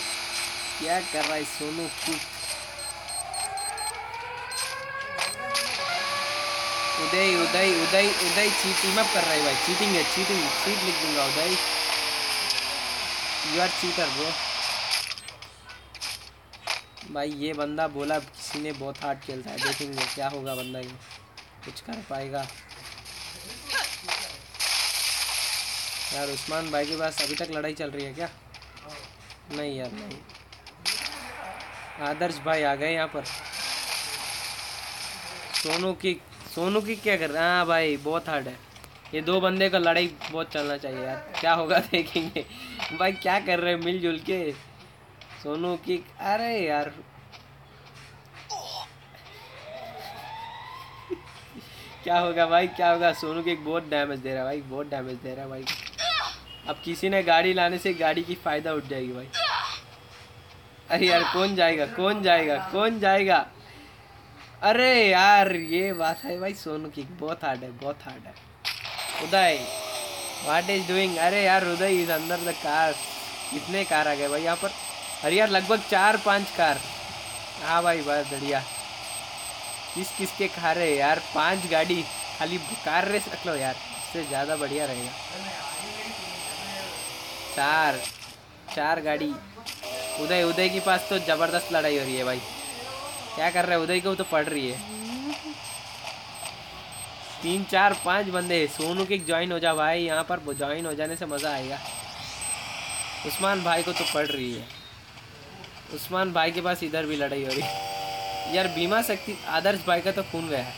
क्या कर रहा है, सोनू किक। उदय, उदय, उदय, उदय चीटिंग कर रहा है भाई, चीटिंग है, चीटिंग, चीट लिख दूंगा Uday, you are cheater bro. भाई ये बंदा बोला किसी ने बहुत हार्ड खेलता है, देखेंगे क्या होगा, बंदा ये कुछ कर पाएगा। यार उस्मान भाई के पास अभी तक लड़ाई चल रही है क्या, नहीं यार नहीं। आदर्श भाई आ गए यहाँ पर। सोनू किक, सोनू किक क्या कर रहा है। हाँ भाई बहुत हार्ड है, ये दो बंदे का लड़ाई बहुत चलना चाहिए यार, क्या होगा देखेंगे भाई। क्या कर रहे हैं मिलजुल के सोनू किक। अरे यार क्या होगा भाई, क्या होगा। सोनू किक बहुत डैमेज दे रहा है भाई, बहुत डैमेज दे रहा है भाई। अब किसी ने गाड़ी लाने से गाड़ी की फ़ायदा उठ जाएगी भाई। अरे यार कौन जाएगा कौन जाएगा कौन जाएगा। अरे यार ये बात है भाई, सोनू किक बहुत हार्ड है बहुत हार्ड है। Uday what is doing. अरे यार उदय इज अंदर द कार। कितने कार आ गए भाई यहाँ पर। अरे यार लगभग 4-5 कार। हाँ भाई बहुत बढ़िया। किस किस के कार है यार, 5 गाड़ी खाली कार रेस रख लो यार, इससे ज़्यादा बढ़िया रहेगा। 4 गाड़ी। उदय उदय के पास तो ज़बरदस्त लड़ाई हो रही है भाई। क्या कर रहा है उदय को तो पड़ रही है। 3-4-5 बंदे। सोनू किक ज्वाइन हो जा भाई, यहाँ पर ज्वाइन हो जाने से मज़ा आएगा। उस्मान भाई को तो पड़ रही है। उस्मान भाई के पास इधर भी लड़ाई हो रही है यार। बीमा शक्ति आदर्श भाई का तो खून गया है।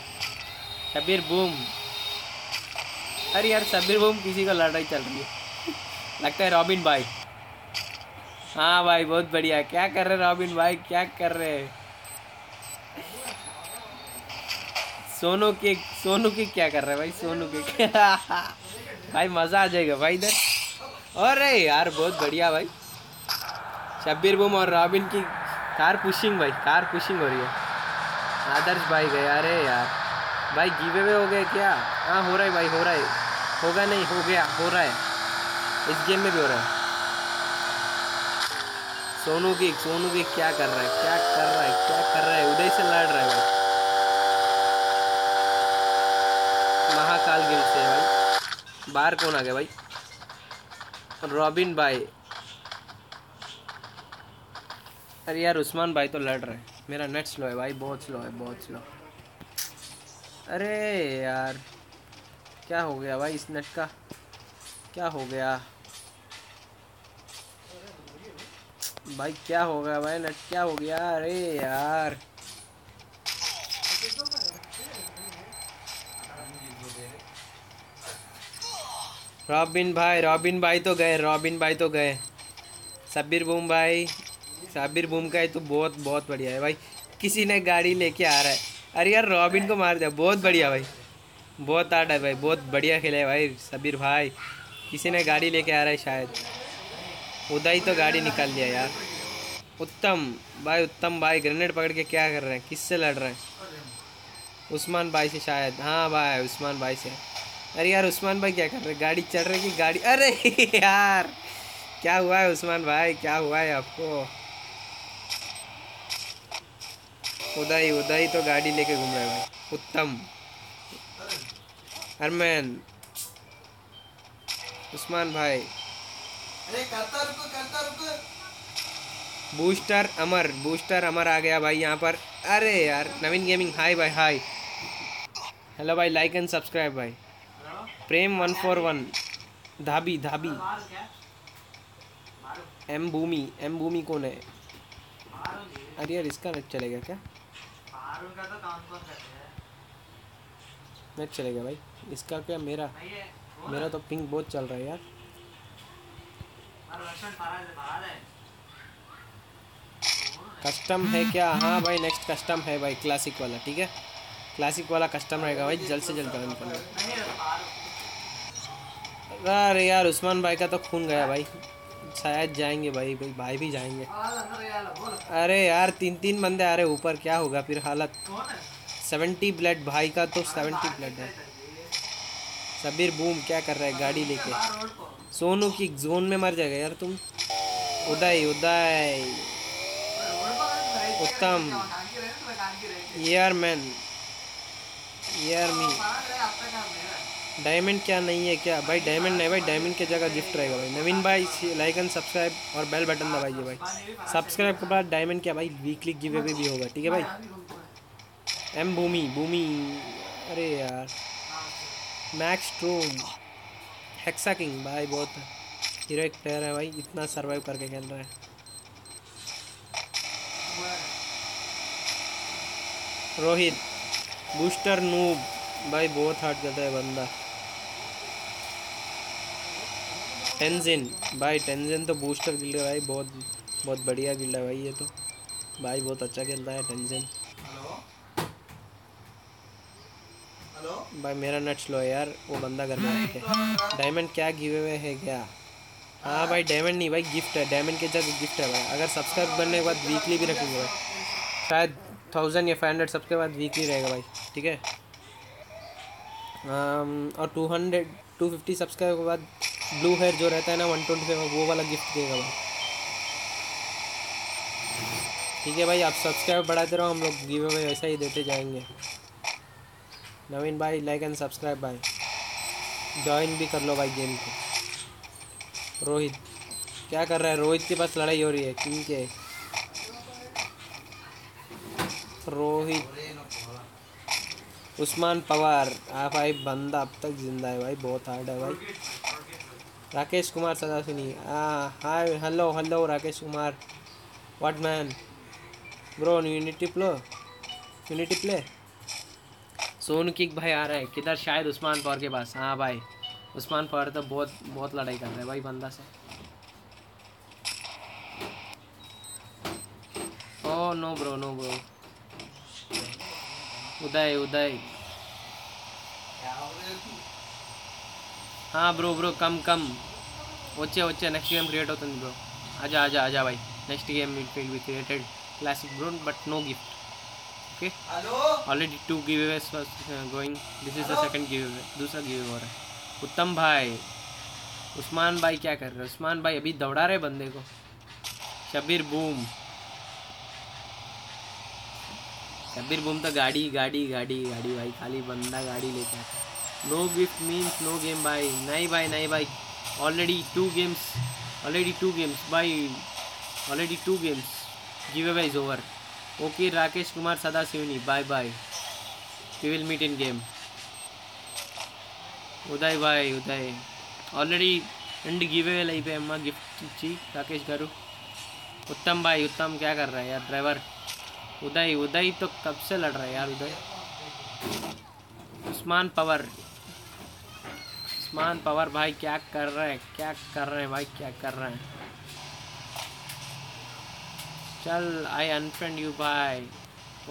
शबीर बूम। अरे यार शबीर बूम किसी का लड़ाई चल रही है लगता है। रॉबिन भाई। हाँ भाई बहुत बढ़िया। क्या कर रहे रॉबिन भाई, क्या कर रहे। सोनू किक क्या कर रहे भाई सोनू किक भाई मज़ा आ जाएगा भाई इधर। अरे यार बहुत बढ़िया भाई। शब्बीर बूम और रॉबिन की कार पुशिंग भाई, कार पुशिंग हो रही है। आदर्श भाई गए। अरे यार भाई गिव अवे हो गए क्या। हाँ हो रहा है भाई, हो रहा है, होगा नहीं हो गया, हो रहा है इस गेम में भी हो रहा है। सोनू की क्या कर रहा है क्या कर रहा है क्या कर रहा है। उदय से लड़ रहा है भाई, महाकाल गिल्ड से भाई। बाहर कौन आ गया भाई, रॉबिन भाई। अरे यार उस्मान भाई तो लड़ रहे हैं। मेरा नेट स्लो है भाई, बहुत स्लो है बहुत स्लो। अरे यार क्या हो गया भाई इस नेट का, क्या हो गया भाई, क्या हो गया भाई नेट, क्या हो गया। अरे यार रॉबिन भाई तो गए, रॉबिन भाई तो गए। शब्बीर बूम भाई, साबिर बूम का है तो बहुत बहुत बढ़िया है भाई। किसी ने गाड़ी लेके आ रहा है। अरे यार रॉबिन को मार दिया, बहुत बढ़िया भाई, बहुत आर्ट है भाई, बहुत बढ़िया खेला है भाई शबीर भाई। किसी ने गाड़ी लेके आ रहा है शायद। उदय तो गाड़ी निकाल दिया यार। उत्तम भाई ग्रेनेड पकड़ के क्या कर रहे हैं, किससे लड़ रहे हैं। उस्मान भाई से शायद। हाँ भाई उस्मान भाई से। अरे यार उस्मान भाई क्या कर रहे हैं, गाड़ी चढ़ रही कि गाड़ी। अरे यार क्या हुआ है उस्मान भाई, क्या हुआ है आपको। उदय तो गाड़ी लेके घूम रहा है भाई। उत्तम अरमैन उस्मान भाई। अरे करता रुको। बूस्टर अमर आ गया भाई यहाँ पर। अरे यार नवीन गेमिंग हाय भाई हाय। हेलो भाई, लाइक एंड सब्सक्राइब भाई। प्रेम 141 धाबी। एम भूमि कौन है। अरे यार इसका नेट चलेगा क्या, तो काम है। नेट चलेगा भाई इसका क्या। मेरा तो पिंग बहुत चल रहा है यार। कस्टम है क्या। हाँ भाई नेक्स्ट कस्टम है भाई, क्लासिक वाला। ठीक है क्लासिक वाला कस्टम रहेगा भाई, जल्द से जल्द करना पड़ेगा। अरे यार उस्मान भाई का तो खून गया भाई। शायद जाएंगे भाई भी जाएंगे। अरे यार 3-3 बंदे आ रहे ऊपर, क्या होगा फिर हालत। 70 ब्लड भाई का तो 70 ब्लड है। शबीर बूम क्या कर रहा है गाड़ी लेके। सोनू की जोन में मर जाएगा यार तुम। उदय उत्तम यार डायमंड क्या नहीं है क्या भाई। डायमंड नहीं भाई, डायमंड की जगह गिफ्ट रहेगा भाई। नवीन भाई लाइक एंड सब्सक्राइब और बेल बटन दबाइए भाई। सब्सक्राइब के बाद डायमंड क्या भाई, वीकली गिव अवे भी होगा। ठीक है भाई। एम भूमि। अरे यार मैक्स ट्रोम हेक्सा किंग भाई बहुत हीरो एक प्लेयर है भाई, इतना सर्वाइव करके खेल रहा है। रोहित बूस्टर नूब भाई बहुत हार्ड करता है बंदा। टेंजिन तो बूस्टर गिल्ड है भाई, बहुत बढ़िया गिल्ड है भाई ये तो भाई, बहुत अच्छा खेलता है टेंजिन। हेलो भाई मेरा नेट स्लो है यार, वो बंदा घर में। डायमंड क्या गिव अवे है क्या। हाँ भाई डायमंड नहीं भाई, गिफ्ट है, डायमंड के जगह गिफ्ट है भाई। अगर सब्सक्राइब बनने के बाद वीकली भी रखेंगे भाई, शायद 1000 या 500 सबके बाद वीकली रहेगा भाई, ठीक है। और 250 सब्सक्राइब के बाद ब्लू हेयर जो रहता है ना 125 वो वाला गिफ्ट देगा भाई, ठीक है भाई। आप सब्सक्राइब बढ़ाते रहो, हम लोग गिव अवे वैसा ही देते जाएंगे। नवीन भाई लाइक एंड सब्सक्राइब भाई, ज्वाइन भी कर लो भाई गेम को। रोहित क्या कर रहा है, रोहित के पास लड़ाई हो रही है किंग के। रोहित उस्मान पवार हाँ भाई, बंदा अब तक जिंदा है भाई, बहुत हार्ड है भाई। राकेश कुमार सदा सुनी hi, hello hello Rakesh Kumar, what man bro, unity play unity play. Sonu kick भाई आ रहा है किधर, शायद उस्मान पवार के पास। हाँ भाई उस्मान पवार तो बहुत लड़ाई कर रहा है भाई बंदा से। ओ नो ब्रो उदय हाँ ब्रो कम वच्चे नेक्स्ट गेम क्रिएट होता ब्रो, आजा भाई next game it will be created classic bro but no gift okay. Already 2 giveaways going, this is the second giveaway, दूसरा गिवअवे हो रहा है। उत्तम भाई उस्मान भाई क्या कर रहे, उस्मान भाई अभी दौड़ा रहे बंदे को। शबीर बूम तो गाड़ी भाई, खाली बंदा गाड़ी लेके आता है। No gift means no game भाई, नहीं भाई already two games give away is over okay. Rakesh Kumar सदा सिवनी bye we will meet in game. Uday भाई ऑलरेडी एंड गिव अवे लाई पे अम्मा गिफ्ट इच्छी राकेश गारू। उत्तम भाई क्या कर रहा है यार ड्राइवर। उदय तो कब से लड़ रहा है यार उदय। उस्मान पवार भाई क्या कर रहे हैं। चल आई अनफ्रेंड यू भाई,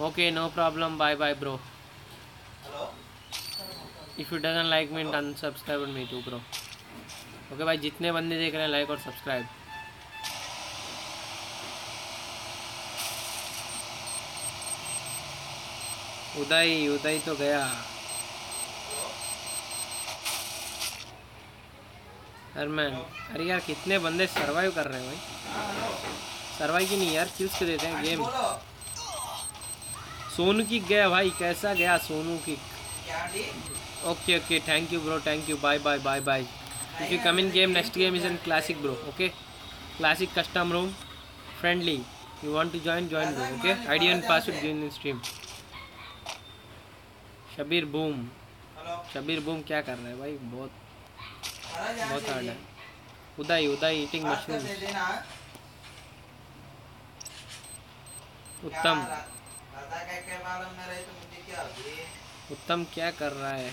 okay no problem bye bro. If you doesn't like me unsubscribe me too bro okay भाई। जितने बंदे देख रहे हैं लाइक और सब्सक्राइब। उदय तो गया। अरे यार कितने बंदे सरवाइव कर रहे हैं भाई, सरवाइव की नहीं यार क्यूज के देते हैं गेम। सोनू किक गया भाई, कैसा गया Sonu kick. Okay thank you bro, thank you bye. If you come in game next game is in classic bro okay, classic custom room friendly, you want to join bro okay. ID and password given in stream. Shabir boom क्या कर रहा है भाई, बहुत hard है। Uday eating mushroom. Uttam क्या कर रहा है।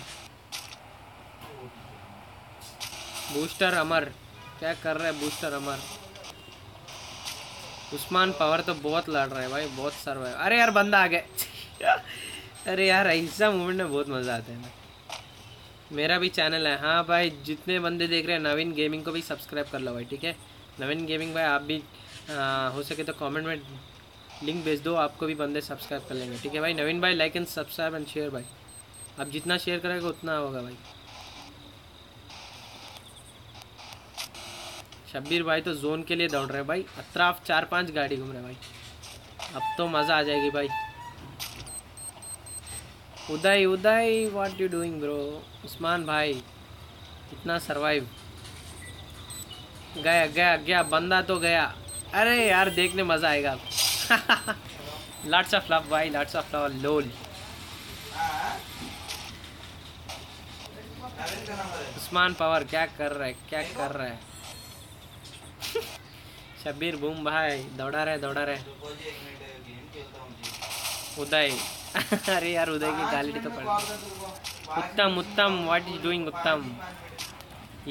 बूस्टर अमर क्या कर रहा है, बूस्टर अमर। उस्मान पावर तो बहुत लड़ रहा है भाई, बहुत सर्वाइव। अरे यार बंदा आ गया अरे यार ऐसा मूवमेंट में बहुत मज़ा आता है। मेरा भी चैनल है हाँ भाई, जितने बंदे देख रहे हैं नवीन गेमिंग को भी सब्सक्राइब कर लो भाई, ठीक है। नवीन गेमिंग भाई आप भी हो सके तो कमेंट में लिंक भेज दो, आपको भी बंदे सब्सक्राइब कर लेंगे, ठीक है भाई। नवीन भाई like and subscribe and share भाई, आप जितना शेयर करेगा उतना होगा भाई। शब्बीर भाई तो जोन के लिए दौड़ रहे हैं भाई, अतराफ 4-5 गाड़ी घूम रहे हैं भाई, अब तो मज़ा आ जाएगी भाई। Uday what you doing bro. Usman भाई कितना सरवाइव, गया बंदा तो गया। अरे यार देखने मज़ा आएगा लॉट्स ऑफ लव भाई, lots of love lol. Usman power क्या कर रहा है शबीर बूम भाई दौड़ा रहे। उदय अरे यार उदय की गाली तो पड़। उत्तम व्हाट इज डूइंग उत्तम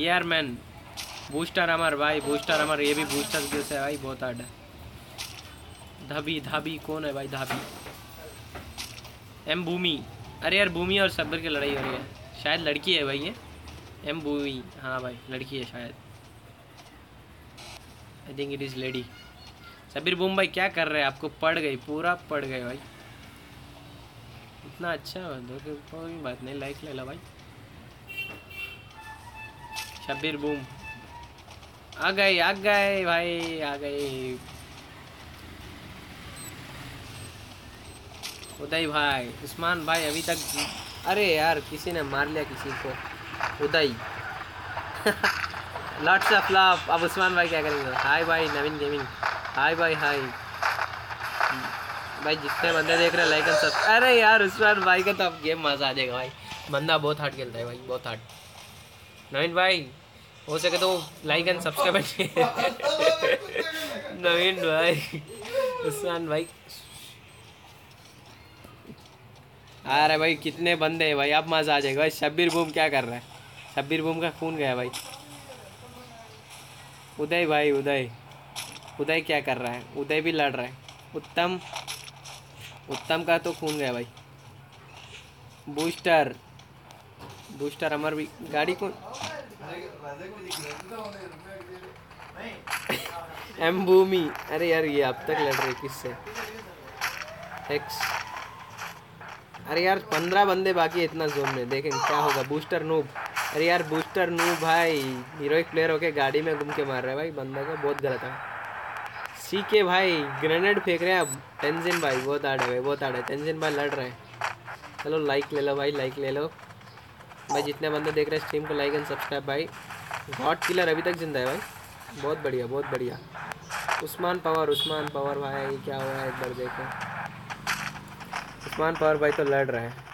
यार मैन। बूस्टर अमर ये भी बूस्टर जैसे है भाई, बहुत हार्ड है। धाबी कौन है भाई, धाबी एम भूमि। अरे यार भूमि और शब्बीर की लड़ाई हो रही है, शायद लड़की है भाई ये एम भूमि। हाँ भाई लड़की है शायद। I think it is lady. Shabir boom भाई क्या कर रहे हैं, आपको पड़ गई, पूरा पड़ गए भाई, इतना अच्छा दो कि कोई बात नहीं, लाइक ले लो भाई। शबीर बूम आ गए भाई, आ गए। उदय भाई, उस्मान भाई अभी तक, अरे यार किसी ने मार लिया किसी को, उदय लॉट्स ऑफ लव। अब उस्मान भाई क्या करेंगे। हाय भाई नवीन गेमिंग, हाय भाई, हाय भाई, जितने बंदे देख रहे हैं लाइक एंड सब। अरे यार उस्मान भाई का तो अब गेम मज़ा आ जाएगा भाई, बंदा बहुत हार्ड खेलता है भाई, बहुत हार्ड। नवीन भाई हो सके तो लाइक एंड सब्सक्राइब। नवीन भाई, उस्मान भाई, अरे भाई कितने बंदे हैं भाई, अब मज़ा आ जाएगा भाई। शबीर बूम क्या कर रहा है, शबीर बूम का खून गया भाई। उदय भाई, उदय उदय क्या कर रहा है, उदय भी लड़ रहा है। उत्तम, उत्तम का तो खून गया भाई। बूस्टर, बूस्टर अमर भी गाड़ी को। एम भूमि, अरे यार ये अब तक लड़ रही किससे। एक्स, अरे यार 15 बंदे बाकी, इतना जोन में देखें क्या होगा। बूस्टर नूब, अरे यार बूस्टर नूब भाई हीरोइक प्लेयर होके गाड़ी में घूम के मार रहा है भाई, बंदा का बहुत गलत है। सी के भाई ग्रेनेड फेंक रहे हैं अब। तेंजिन भाई बहुत आड़ है भाई, बहुत आड़ है। तेंजिन भाई लड़ रहे हैं, चलो लाइक ले लो भाई, लाइक ले लो भाई। जितने बंदे देख रहे हैं स्ट्रीम को लाइक एंड सब्सक्राइब भाई। गॉड किलर अभी तक जिंदा है भाई, बहुत बढ़िया, बहुत बढ़िया। उस्मान पावर, उस्मान पावर भाई क्या हुआ है, एक बार देखो। उस्मान पावर भाई तो लड़ रहे हैं।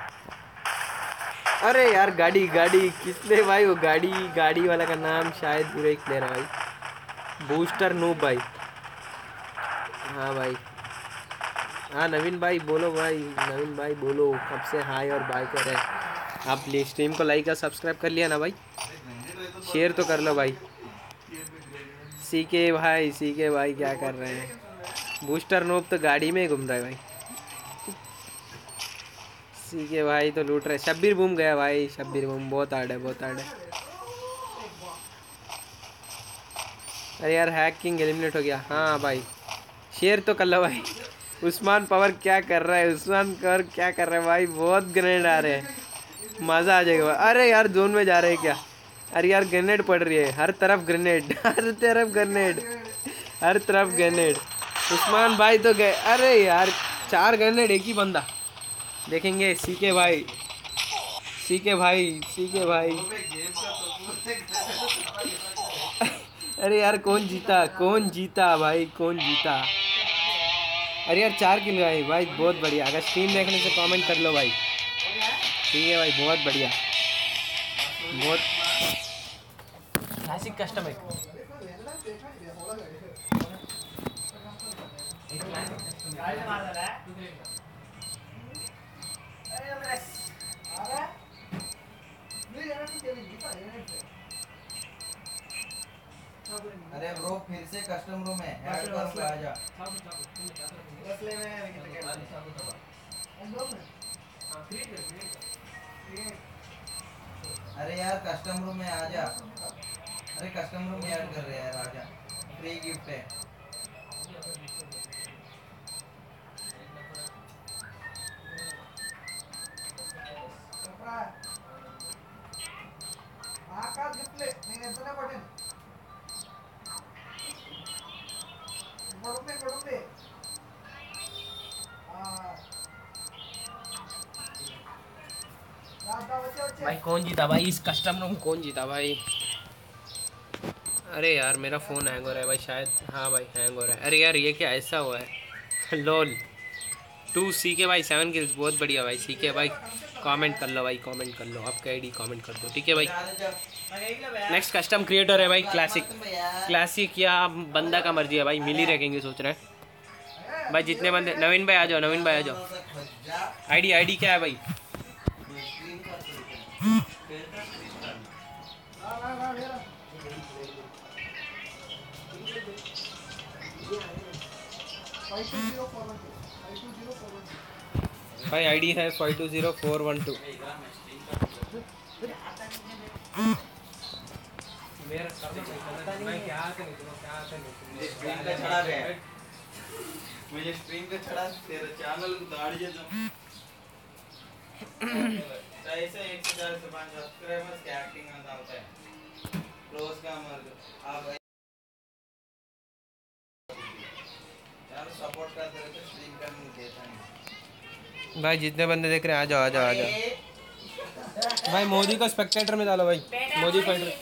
अरे यार गाड़ी, गाड़ी किसने भाई, वो गाड़ी, गाड़ी वाला का नाम शायद पूरे एक ले रहा भाई। बूस्टर नूब भाई, हाँ भाई, हाँ नवीन भाई बोलो भाई, नवीन भाई बोलो, कब से हाय और बाय कर रहे हैं आप। प्लीज स्ट्रीम को लाइक और सब्सक्राइब कर लिया ना भाई, शेयर तो कर लो भाई। सीके भाई, सीके भाई क्या कर रहे हैं। बूस्टर नूब तो गाड़ी में ही घूम रहा है भाई। ठीक है भाई तो लूट रहे। शबीर बूम गया भाई, शबीर बूम बहुत हार्ड है, बहुत हार्ड है। अरे यार हैक किंग एलिमिनेट हो गया। हाँ भाई शेयर तो कर लो भाई। उस्मान पावर क्या कर रहा है, उस्मान पावर क्या कर रहा है भाई, बहुत ग्रेनेड आ रहे हैं, मज़ा आ जाएगा भाई। अरे यार जोन में जा रहे हैं क्या। अरे यार ग्रेनेड पड़ रही है, हर तरफ ग्रेनेड, हर तरफ ग्रेनेड, हर तरफ ग्रेनेड। उस्मान भाई तो गए, अरे यार 4 ग्रेनेड एक ही बंदा। देखेंगे सीके भाई, सीके भाई, सीके भाई। अरे यार कौन जीता, कौन जीता भाई, कौन जीता। अरे यार 4 किल गए भाई, बहुत बढ़िया। अगर स्ट्रीम देखने से कमेंट कर लो भाई, ठीक है भाई, बहुत बढ़िया, बहुत क्लासिक कस्टम है। अरे ब्रो फिर से कस्टम रूम है, हेल्प कर ले आजा। मसले में है कि क्या बात है, हम लोग हैं, हां फ्री कर फ्री। अरे यार कस्टम रूम में आजा, अरे कस्टम रूम में ऐड कर रहे हैं यार, आजा, फ्री गिफ्ट है। भाई कौन जीता भाई इस कस्टम रूम, कौन जीता भाई। अरे यार मेरा फोन हैंग हो रहा है भाई शायद, हाँ भाई हैंग हो रहा है। अरे यार ये क्या ऐसा हुआ है। लोल 2 सीके भाई 7 किल्स, बहुत बढ़िया भाई। सीके भाई कमेंट कर लो भाई, कमेंट कर लो, आपका आईडी कमेंट कर दो, ठीक है भाई। नेक्स्ट कस्टम क्रिएटर है भाई, क्लासिक, क्लासिक या बंदा का मर्जी है भाई, मिल ही रखेंगे सोच रहे हैं भाई। जितने बंदे, नवीन भाई आ जाओ, नवीन भाई आ जाओ। आईडी, आईडी क्या है भाई। भाई आईडी है 520 412। भाई जितने बंदे देख रहे हैं आ जाओ आ जाओ आ जाओ भाई। मोदी को स्पेक्टेटर में डालो भाई, मोदी फाइटर,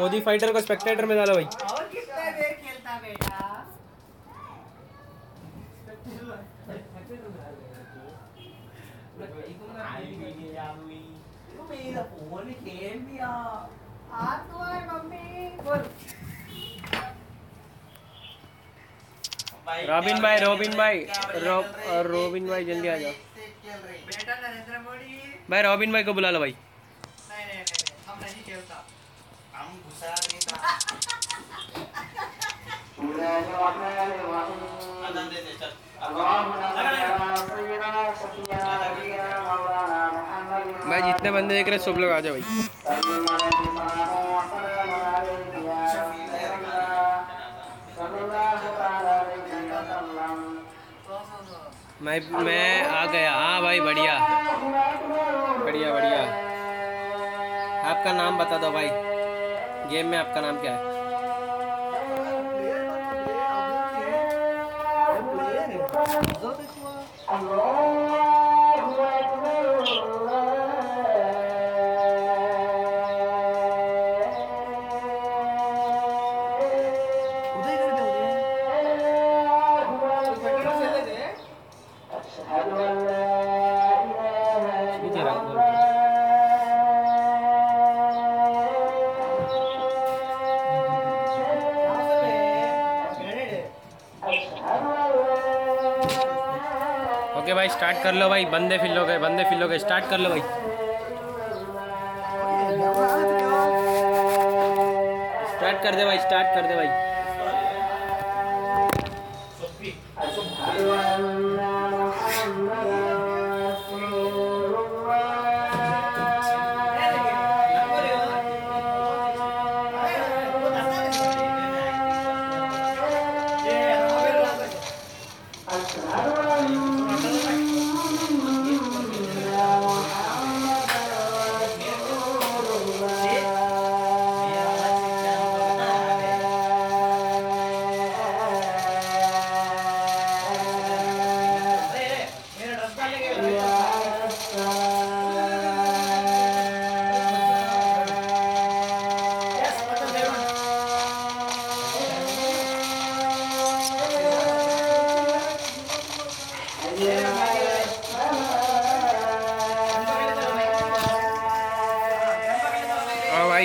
मोदी फाइटर को स्पेक्टेटर में डालो भाई। और कितना देर खेलता बेटा? मेरा फोन खेल दिया। आ तो है मम्मी। रॉबिन भाई, रॉबिन भाई, रॉबिन भाई जल्दी आ जाओ बेटा। नरेंद्र मोदी भाई, रॉबिन भाई को बुला लो भाई। नहीं नहीं नहीं, हम नहीं खेलता, हम घुसा नहीं था भाई। जितने बंदे देख रहे सब लोग आ जाओ भाई। मैं आ गया। हाँ भाई बढ़िया बढ़िया बढ़िया। आपका नाम बता दो भाई, गेम में आपका नाम क्या है? भाई स्टार्ट कर लो भाई, बंदे फिल हो गए, बंदे फिल हो गए, स्टार्ट कर लो भाई। स्टार्ट कर दे भाई, स्टार्ट कर दे भाई।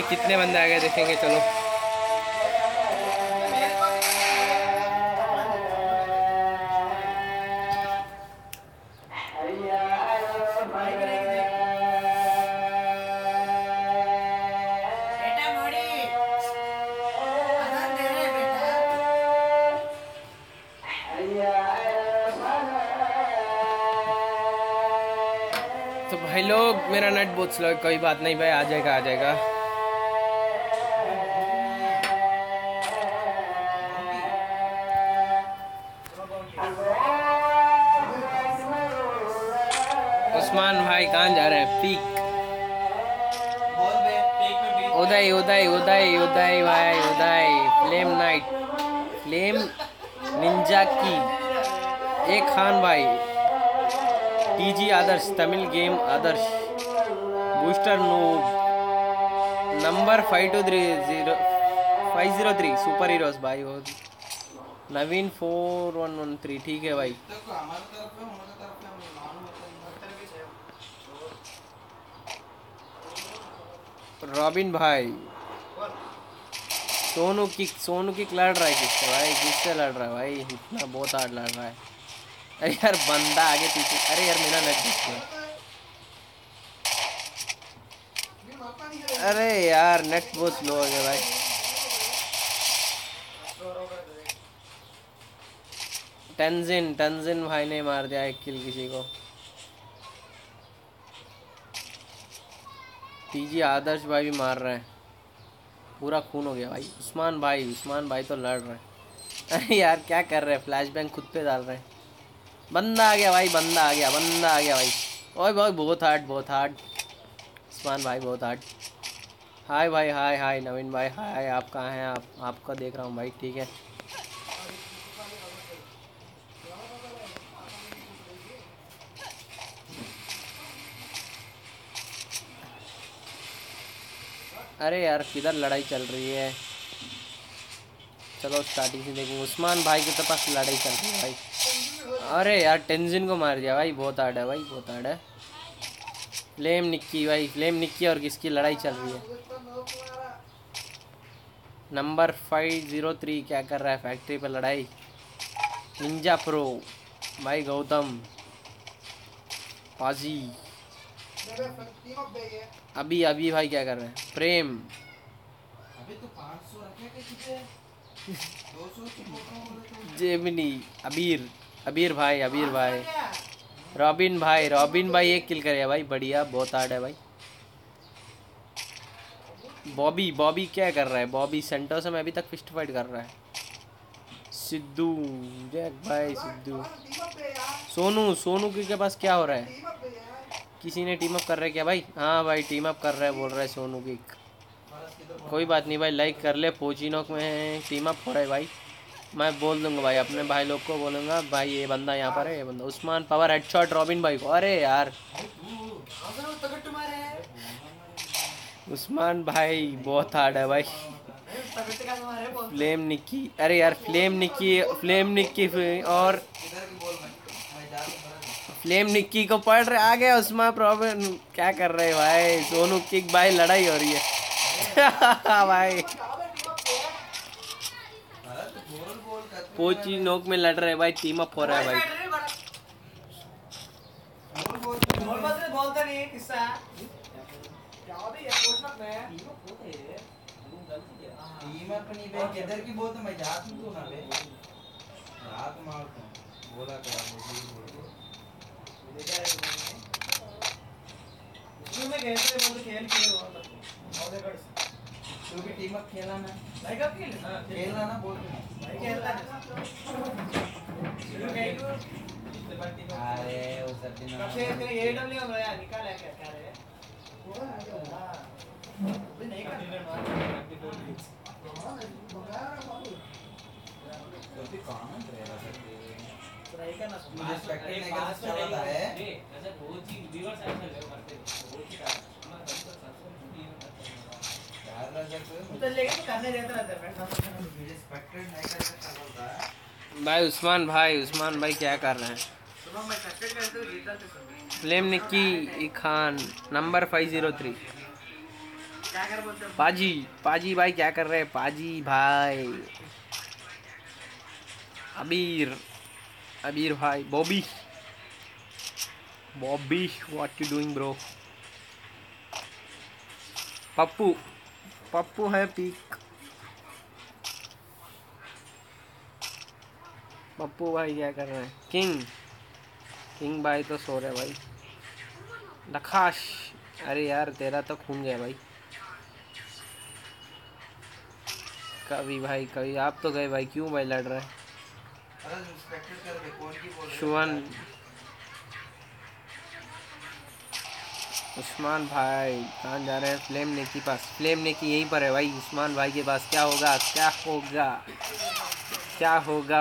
कितने बंदे आ गए देखेंगे। चलो तो भाई लोग मेरा नेट बहुत स्लो है, कोई बात नहीं भाई, आ जाएगा आ जाएगा। उस्मान भाई कहाँ जा रहे हैं? पीक उदय उदय उदय उदय भाई Uday. Flame knight, flame ninja की, एक खान भाई, TG Adarsh, Tamil game Adarsh, booster noob number 5230 super heroes भाई हो, नवीन 4113 ठीक है भाई। रॉबिन भाई, सोनू किक, सोनू किक लड़ रहा है किससे भाई? किससे लड़ रहा है भाई? इतना बहुत हार्ड लड़ रहा है। अरे यार बंदा आगे पीछे, अरे यार मेरा लड़ गया। अरे यार नेट बहुत स्लो हो गया भाई। टेंजिन, टेंजिन भाई ने मार दिया एक किल किसी को। टीजी आदर्श भाई भी मार रहे हैं, पूरा खून हो गया भाई। उस्मान भाई तो लड़ रहे हैं। अरे यार क्या कर रहे हैं, फ्लैश बैंक खुद पे डाल रहे हैं। बंदा आ गया भाई, बंदा आ गया भाई। ओए भाई बहुत हार्ड उस्मान भाई, बहुत हार्ड। हाय भाई, हाय नवीन भाई, हाय। आप कहाँ हैं? आप आपका देख रहा हूँ भाई, ठीक है। अरे यार किधर लड़ाई चल रही है, चलो स्टार्टिंग से देखूँ। उस्मान भाई के तो पास लड़ाई चल रही है भाई। अरे यार टेंजिन को मार दिया भाई, बहुत हार्ड है। फ्लेम निक्की भाई, फ्लेम निक्की और किसकी लड़ाई चल रही है? नंबर 503 क्या कर रहा है? फैक्ट्री पर लड़ाई। निंजा प्रो भाई, गौतम पाजी, अभी अभी भाई क्या कर रहे हैं? प्रेम अभी तो 500 रखे जेमिनी, अबीर भाई, रॉबिन भाई एक किल करे भाई, बढ़िया। बहुत हार्ड है भाई। बॉबी क्या कर रहा है? बॉबी सेंटर से मैं अभी तक फिस्ट फाइट कर रहा है। सिद्धू जैक भाई, सिद्धू सोनू के पास क्या हो रहा है? किसी ने टीम अप कर रहा है क्या भाई? हाँ भाई टीम अप कर रहा है, बोल रहा है सोनू किक। कोई बात नहीं भाई, लाइक कर ले। पोचिनोक में टीम अप हो रहा है भाई, मैं बोल दूंगा भाई, अपने भाई लोग को बोलूंगा भाई, ये बंदा यहाँ पर है, ये बंदा। उस्मान पावर हेडशॉट रॉबिन भाई को। अरे यार उस्मान भाई बहुत हार्ड है भाई। फ्लेम निक्की अरे यार फ्लेम निक्की और फ्लेम निक्की को पड़ रहे आ गया। उस्मान प्रॉब्लम क्या कर रहे हैं भाई? सोनू किक भाई लड़ाई हो रही है भाई। पोची नोक में लड़ रहे हैं भाई, टीम अप हो रहा है भाई। भाई उस्मान भाई क्या कर रहे हैं? फ्लेम निक्की खान नंबर 503 पाजी भाई क्या कर रहे हैं? पाजी भाई, अबीर भाई, Bobby what you doing bro? Pappu है पीक। पप्पू भाई क्या कर रहे हैं? किंग भाई तो सो रहे भाई। लखाश, अरे यार तेरा तो खून गया भाई। कवि भाई आप तो गए भाई, क्यों भाई लड़ रहे हैं? उस्मान भाई कहाँ जा रहे हैं? फ्लेम निक्की यहीं पर है भाई। उस्मान भाई के पास क्या होगा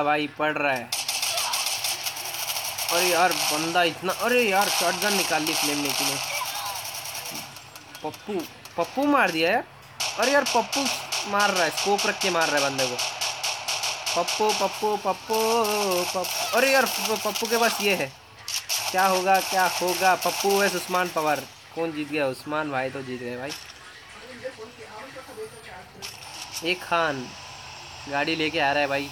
भाई, पड़ रहा है। अरे यार बंदा इतना, अरे यार शॉटगन निकाल ली फ्लेम निक्की ने। पप्पू मार दिया यार। अरे यार पप्पू मार रहा है, स्कोप रख के मार रहा है बंदे को। पप्पू अरे यार पप्पू के पास ये है। क्या होगा पप्पू वैसे उस्मान पावर। कौन जीत गया? उस्मान भाई तो जीत गए भाई। एक खान गाड़ी लेके आ रहा है भाई,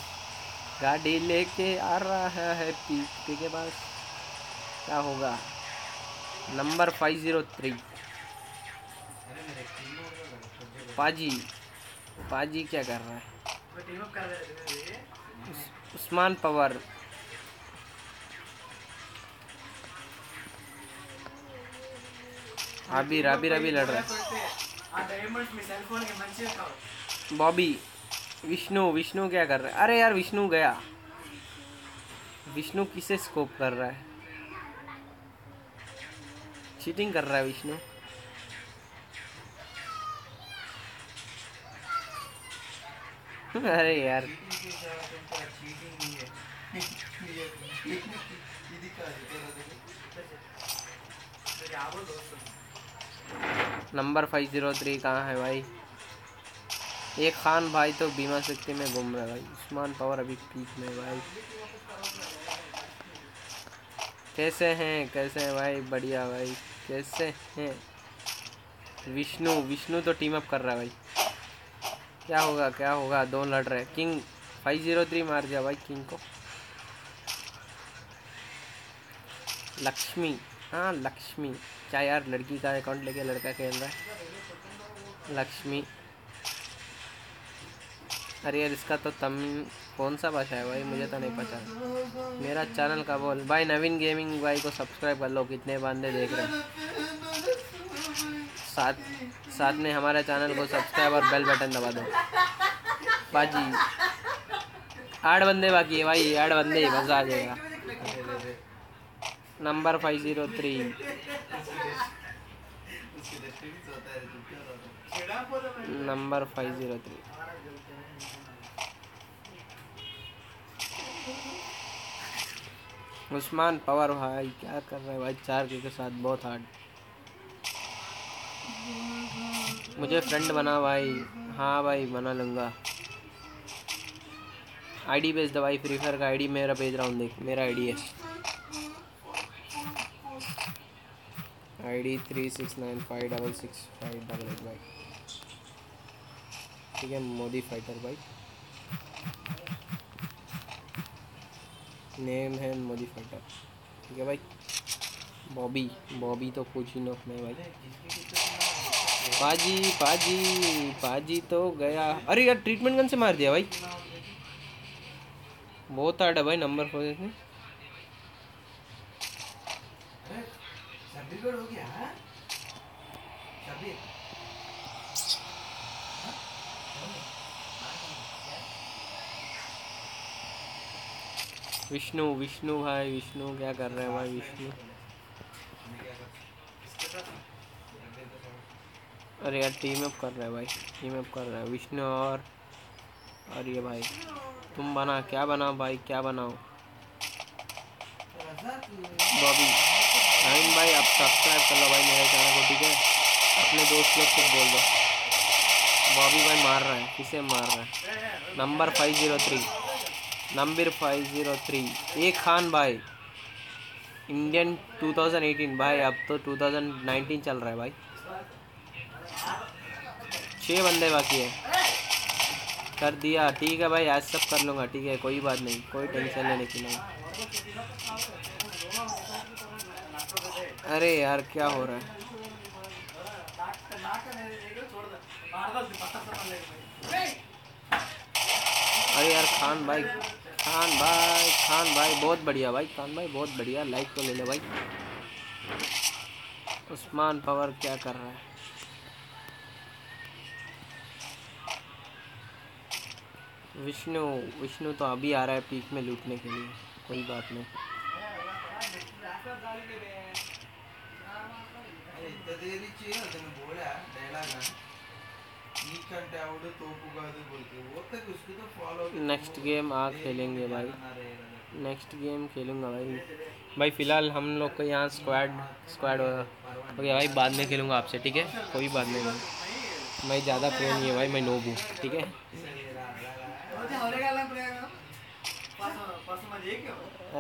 गाड़ी लेके आ रहा है पीछे के पास। क्या होगा? नंबर 503 पाजी क्या कर रहा है? उस्मान पावर आबिर आबिर अभी लड़ रहा है। बॉबी विष्णु विष्णु क्या कर रहा है? अरे यार विष्णु गया। विष्णु किसे स्कोप कर रहा है? चीटिंग कर रहा है विष्णु। अरे यार नंबर 503 कहाँ है भाई? ये खान भाई तो बीमा शक्ति में घूम रहा है भाई। उस्मान पावर अभी पीक में भाई। कैसे हैं भाई? बढ़िया भाई कैसे हैं? विष्णु विष्णु तो टीम अप कर रहा है भाई। क्या होगा दो लड़ रहे। किंग 503 मार दिया भाई किंग को। लक्ष्मी हाँ लक्ष्मी क्या यार लड़की का अकाउंट लेके लड़का खेल रहा है लक्ष्मी। अरे यार इसका तो तमिल कौन सा भाषा है भाई मुझे तो नहीं पता। मेरा चैनल का बोल भाई नवीन गेमिंग भाई को सब्सक्राइब कर लो। कितने बंदे देख रहे हैं साथ में हमारे चैनल को सब्सक्राइब और बेल बटन दबा दो बाजी। 8 बंदे बाकी है भाई 8 बंदे मज़ा आ जाएगा। नंबर 503 नंबर 503 उस्मान पावर भाई क्या कर रहा है भाई? 4K के साथ बहुत हार्ड। मुझे फ्रेंड बना भाई। हाँ भाई बना लूँगा। आईडी भेज दो भाई फ्री फायर का आईडी मेरा भेज रहा हूँ देख। मेरा आईडी है आईडी 3695665888 भाई। ठीक है मोदी फाइटर भाई नेम है मोदी फाइटर। ठीक है भाई बॉबी बॉबी तो कुछ ही नोक में भाई। पाजी पाजी पाजी तो गया। अरे यार ट्रीटमेंट गन से मार दिया भाई। बहुत हार्ड है भाई नंबर 4 में। विष्णु विष्णु भाई विष्णु क्या कर रहे हैं भाई? विष्णु अरे यार टीम अप कर रहा है भाई टीम अप कर रहा है विष्णु। और ये भाई तुम बना क्या बनाओ भाई क्या बनाओ? बॉबी नाइन भाई आप सब्सक्राइब कर लो भाई मेरे चैनल को। ठीक है अपने दोस्त लोग कुछ बोल दो। बॉबी भाई मार रहा है किसे मार रहा है? नंबर 503 नंबर 503 ये खान भाई इंडियन 2018 भाई। अब तो 2019 चल रहा है भाई। 6 बंदे बाकी है। कर दिया ठीक है भाई आज सब कर लूँगा। ठीक है कोई बात नहीं कोई टेंशन लेने की नहीं। अरे यार क्या हो रहा है? अरे यार खान भाई खान भाई खान भाई बहुत बढ़िया भाई। खान भाई बहुत बढ़िया लाइक तो ले लो भाई। उस्मान पावर क्या कर रहा है? विष्णु विष्णु तो अभी आ रहा है पीक में लूटने के लिए। कोई बात नहीं नेक्स्ट गेम आ खेलेंगे भाई। नेक्स्ट गेम खेलूँगा भाई। भाई फ़िलहाल हम लोग को यहाँ स्क्वाड होगा भाई। बाद में खेलूँगा आपसे ठीक है कोई बात नहीं। मैं ज़्यादा प्रो नहीं है भाई मैं नोब हूँ। ठीक है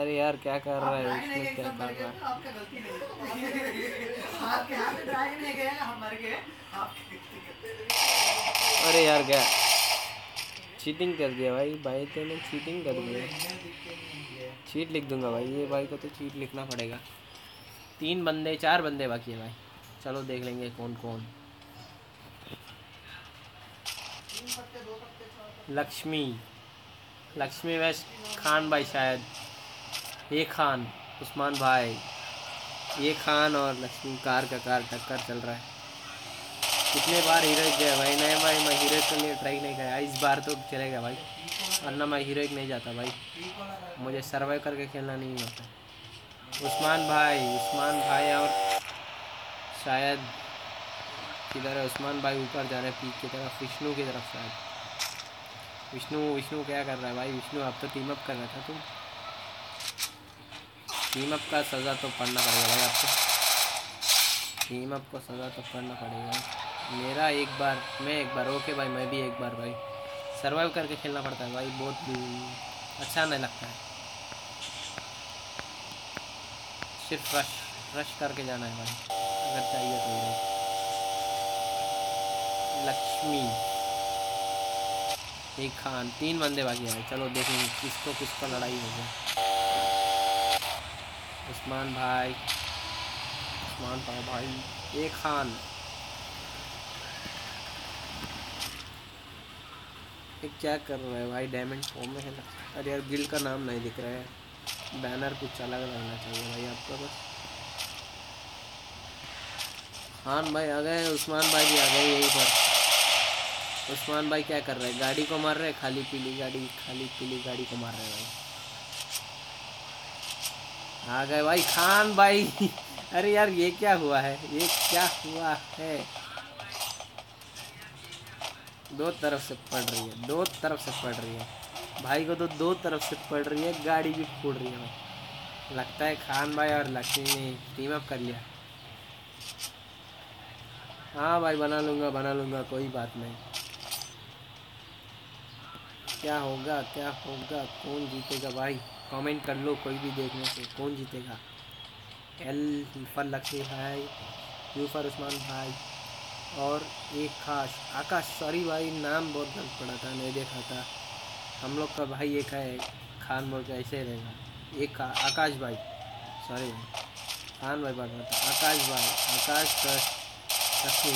अरे यार क्या कर रहा है उसमें क्या कर रहा है? अरे यार क्या चीटिंग कर दिया भाई। भाई तेने चीटिंग कर दिया। चीट लिख दूंगा भाई ये भाई को तो चीट लिखना पड़ेगा। 4 बंदे बाकी है भाई। चलो देख लेंगे कौन कौन। लक्ष्मी लक्ष्मी वैस खान भाई शायद ये खान उस्मान भाई ये खान और लक्ष्मी का कार टक्कर चल रहा है। कितने बार हीरोइक गया भाई, नहीं भाई मैं हीरोइक के लिए ट्राई नहीं करा, इस बार तो चलेगा भाई, वरना मैं हीरोइक नहीं जाता भाई, मुझे सर्वाइव करके खेलना नहीं होता। उस्मान भाई और शायद किधर है उस्मान भाई, ऊपर जा रहे हैं पीक की तरफ, विष्णु की तरफ शायद। विष्णु क्या कर रहा है भाई, विष्णु आप तो टीम अप कर रहा था तुम, टीम अप का सज़ा तो पड़ना पड़ेगा भाई आपको, टीम अप को सज़ा तो पड़ना पड़ेगा। मेरा एक बार मैं एक बार ओके भाई, मैं भी एक बार भाई, सर्वाइव करके खेलना पड़ता है भाई, बहुत अच्छा नहीं लगता है, सिर्फ रश करके जाना है भाई अगर चाहिए तो। लक्ष्मी एक खान, 3 बंदे बाकी हैं, चलो देखेंगे किसको किसको लड़ाई होगी। उस्मान पाव भाई एक खान, ये क्या कर रहा है भाई, डायमंड फॉर्म में है ना। अरे यार गिल्ड का नाम नहीं दिख रहा है, बैनर कुछ अलग रहना चाहिए भाई आपका बस। खान भाई आ गए, उस्मान भाई भी आ गए यहीं पर। उस्मान भाई क्या कर रहे हैं, गाड़ी को मार रहे हैं, खाली पीली गाड़ी को मार रहे हैं भाई। आ गए भाई खान भाई। अरे यार ये क्या हुआ है, दो तरफ से पड़ रही है भाई को, तो दो तरफ से पड़ रही है, गाड़ी भी फूट रही है भाई। लगता है खान भाई और लक्ष्मी ने टीम अप कर लिया। हाँ भाई बना लूँगा, कोई बात नहीं। क्या होगा, कौन जीतेगा भाई, कमेंट कर लो कोई भी देखने से, कौन जीतेगा। एल फॉर लक्ष्मी भाई, यू फॉर उस्मान भाई और एक खास आकाश। सॉरी भाई नाम बहुत गलत पड़ा था, नहीं देखा था। हम लोग का भाई एक है खान बोल के ऐसे रहेगा, एक आकाश भाई, सॉरी भाई खान भाई पढ़ रहा था, आकाश भाई। आकाश सर लक्ष्मी,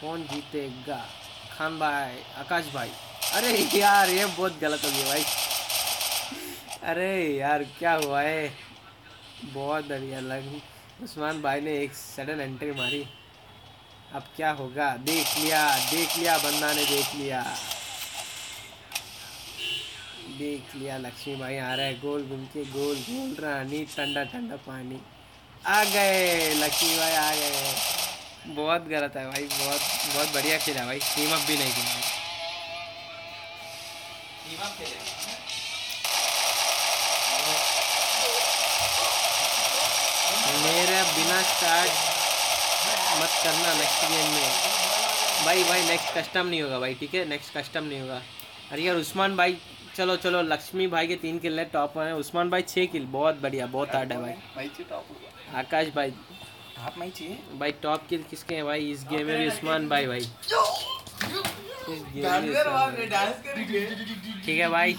कौन जीतेगा खान भाई आकाश भाई। अरे यार ये बहुत गलत हो गया भाई, अरे यार क्या हुआ है, बहुत बढ़िया लगी। उस्मान भाई ने एक सडन एंट्री मारी, अब क्या होगा, देख लिया बंदा ने, देख लिया। लक्ष्मी भाई आ रहा है, गोल घूम के गोल रानी, ठंडा पानी। आ गए लक्ष्मी भाई, आ गए। बहुत गलत है भाई, बहुत बढ़िया खेला भाई, टीम अप भी नहीं खेला। मेरा बिना स्टार्ट मत करना नेक्स्ट गेम में भाई, नेक्स्ट कस्टम नहीं होगा भाई, ठीक है, नेक्स्ट कस्टम नहीं होगा। अरे यार उस्मान भाई चलो, लक्ष्मी भाई के 3 किल है, टॉप है। उस्मान भाई 6 किल, बहुत बढ़िया, बहुत हार्ड है भाई। आकाश भाई आप नहीं चाहिए भाई, टॉप किल किसके हैं भाई इस गेम में भी, उस्मान भाई ठीक है भाई।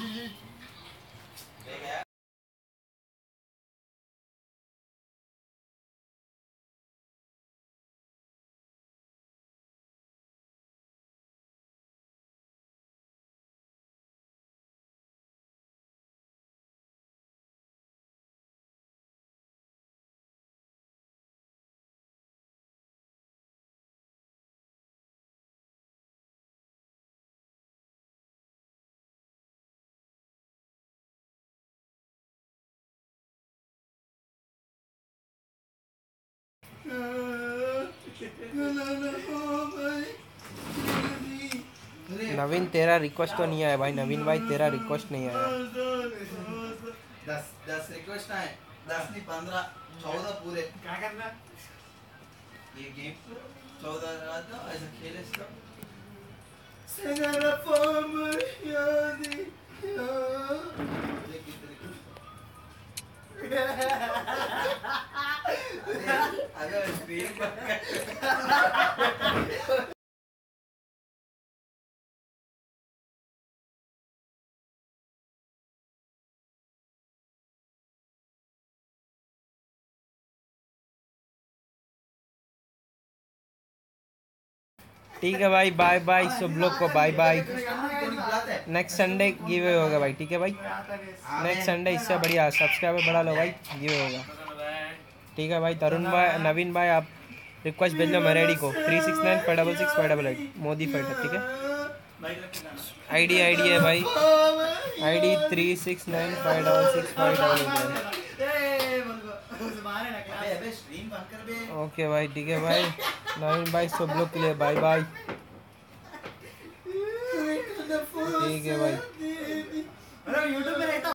नवीन तेरा रिक्वेस्ट तो नहीं आया भाई, नवीन भाई तेरा रिक्वेस्ट नहीं आया। 10 रिक्वेस्ट आए, 10 नहीं 15 14 पूरे। क्या करना ये गेम 14 रात का ऐसा खेले इसका सेना फॉर्म यादी अरे ठीक है भाई, बाय बाय सब लोग को, bye bye. Next Sunday giveaway होगा भाई, ठीक है भाई, नेक्स्ट संडे। इससे बढ़िया सब्सक्राइबर बढ़ा लो भाई, गिवे होगा, ठीक है भाई। तरुण भाई, नवीन भाई, आप रिक्वेस्ट भेज दो मेरे आईडी को 36956658 मोदी फाइटर, ठीक है। आईडी है भाई, आईडी 36956658, ओके भाई, ठीक है भाई। नवीन भाई सब लोग के लिए बाय बाय, ठीक है भाई।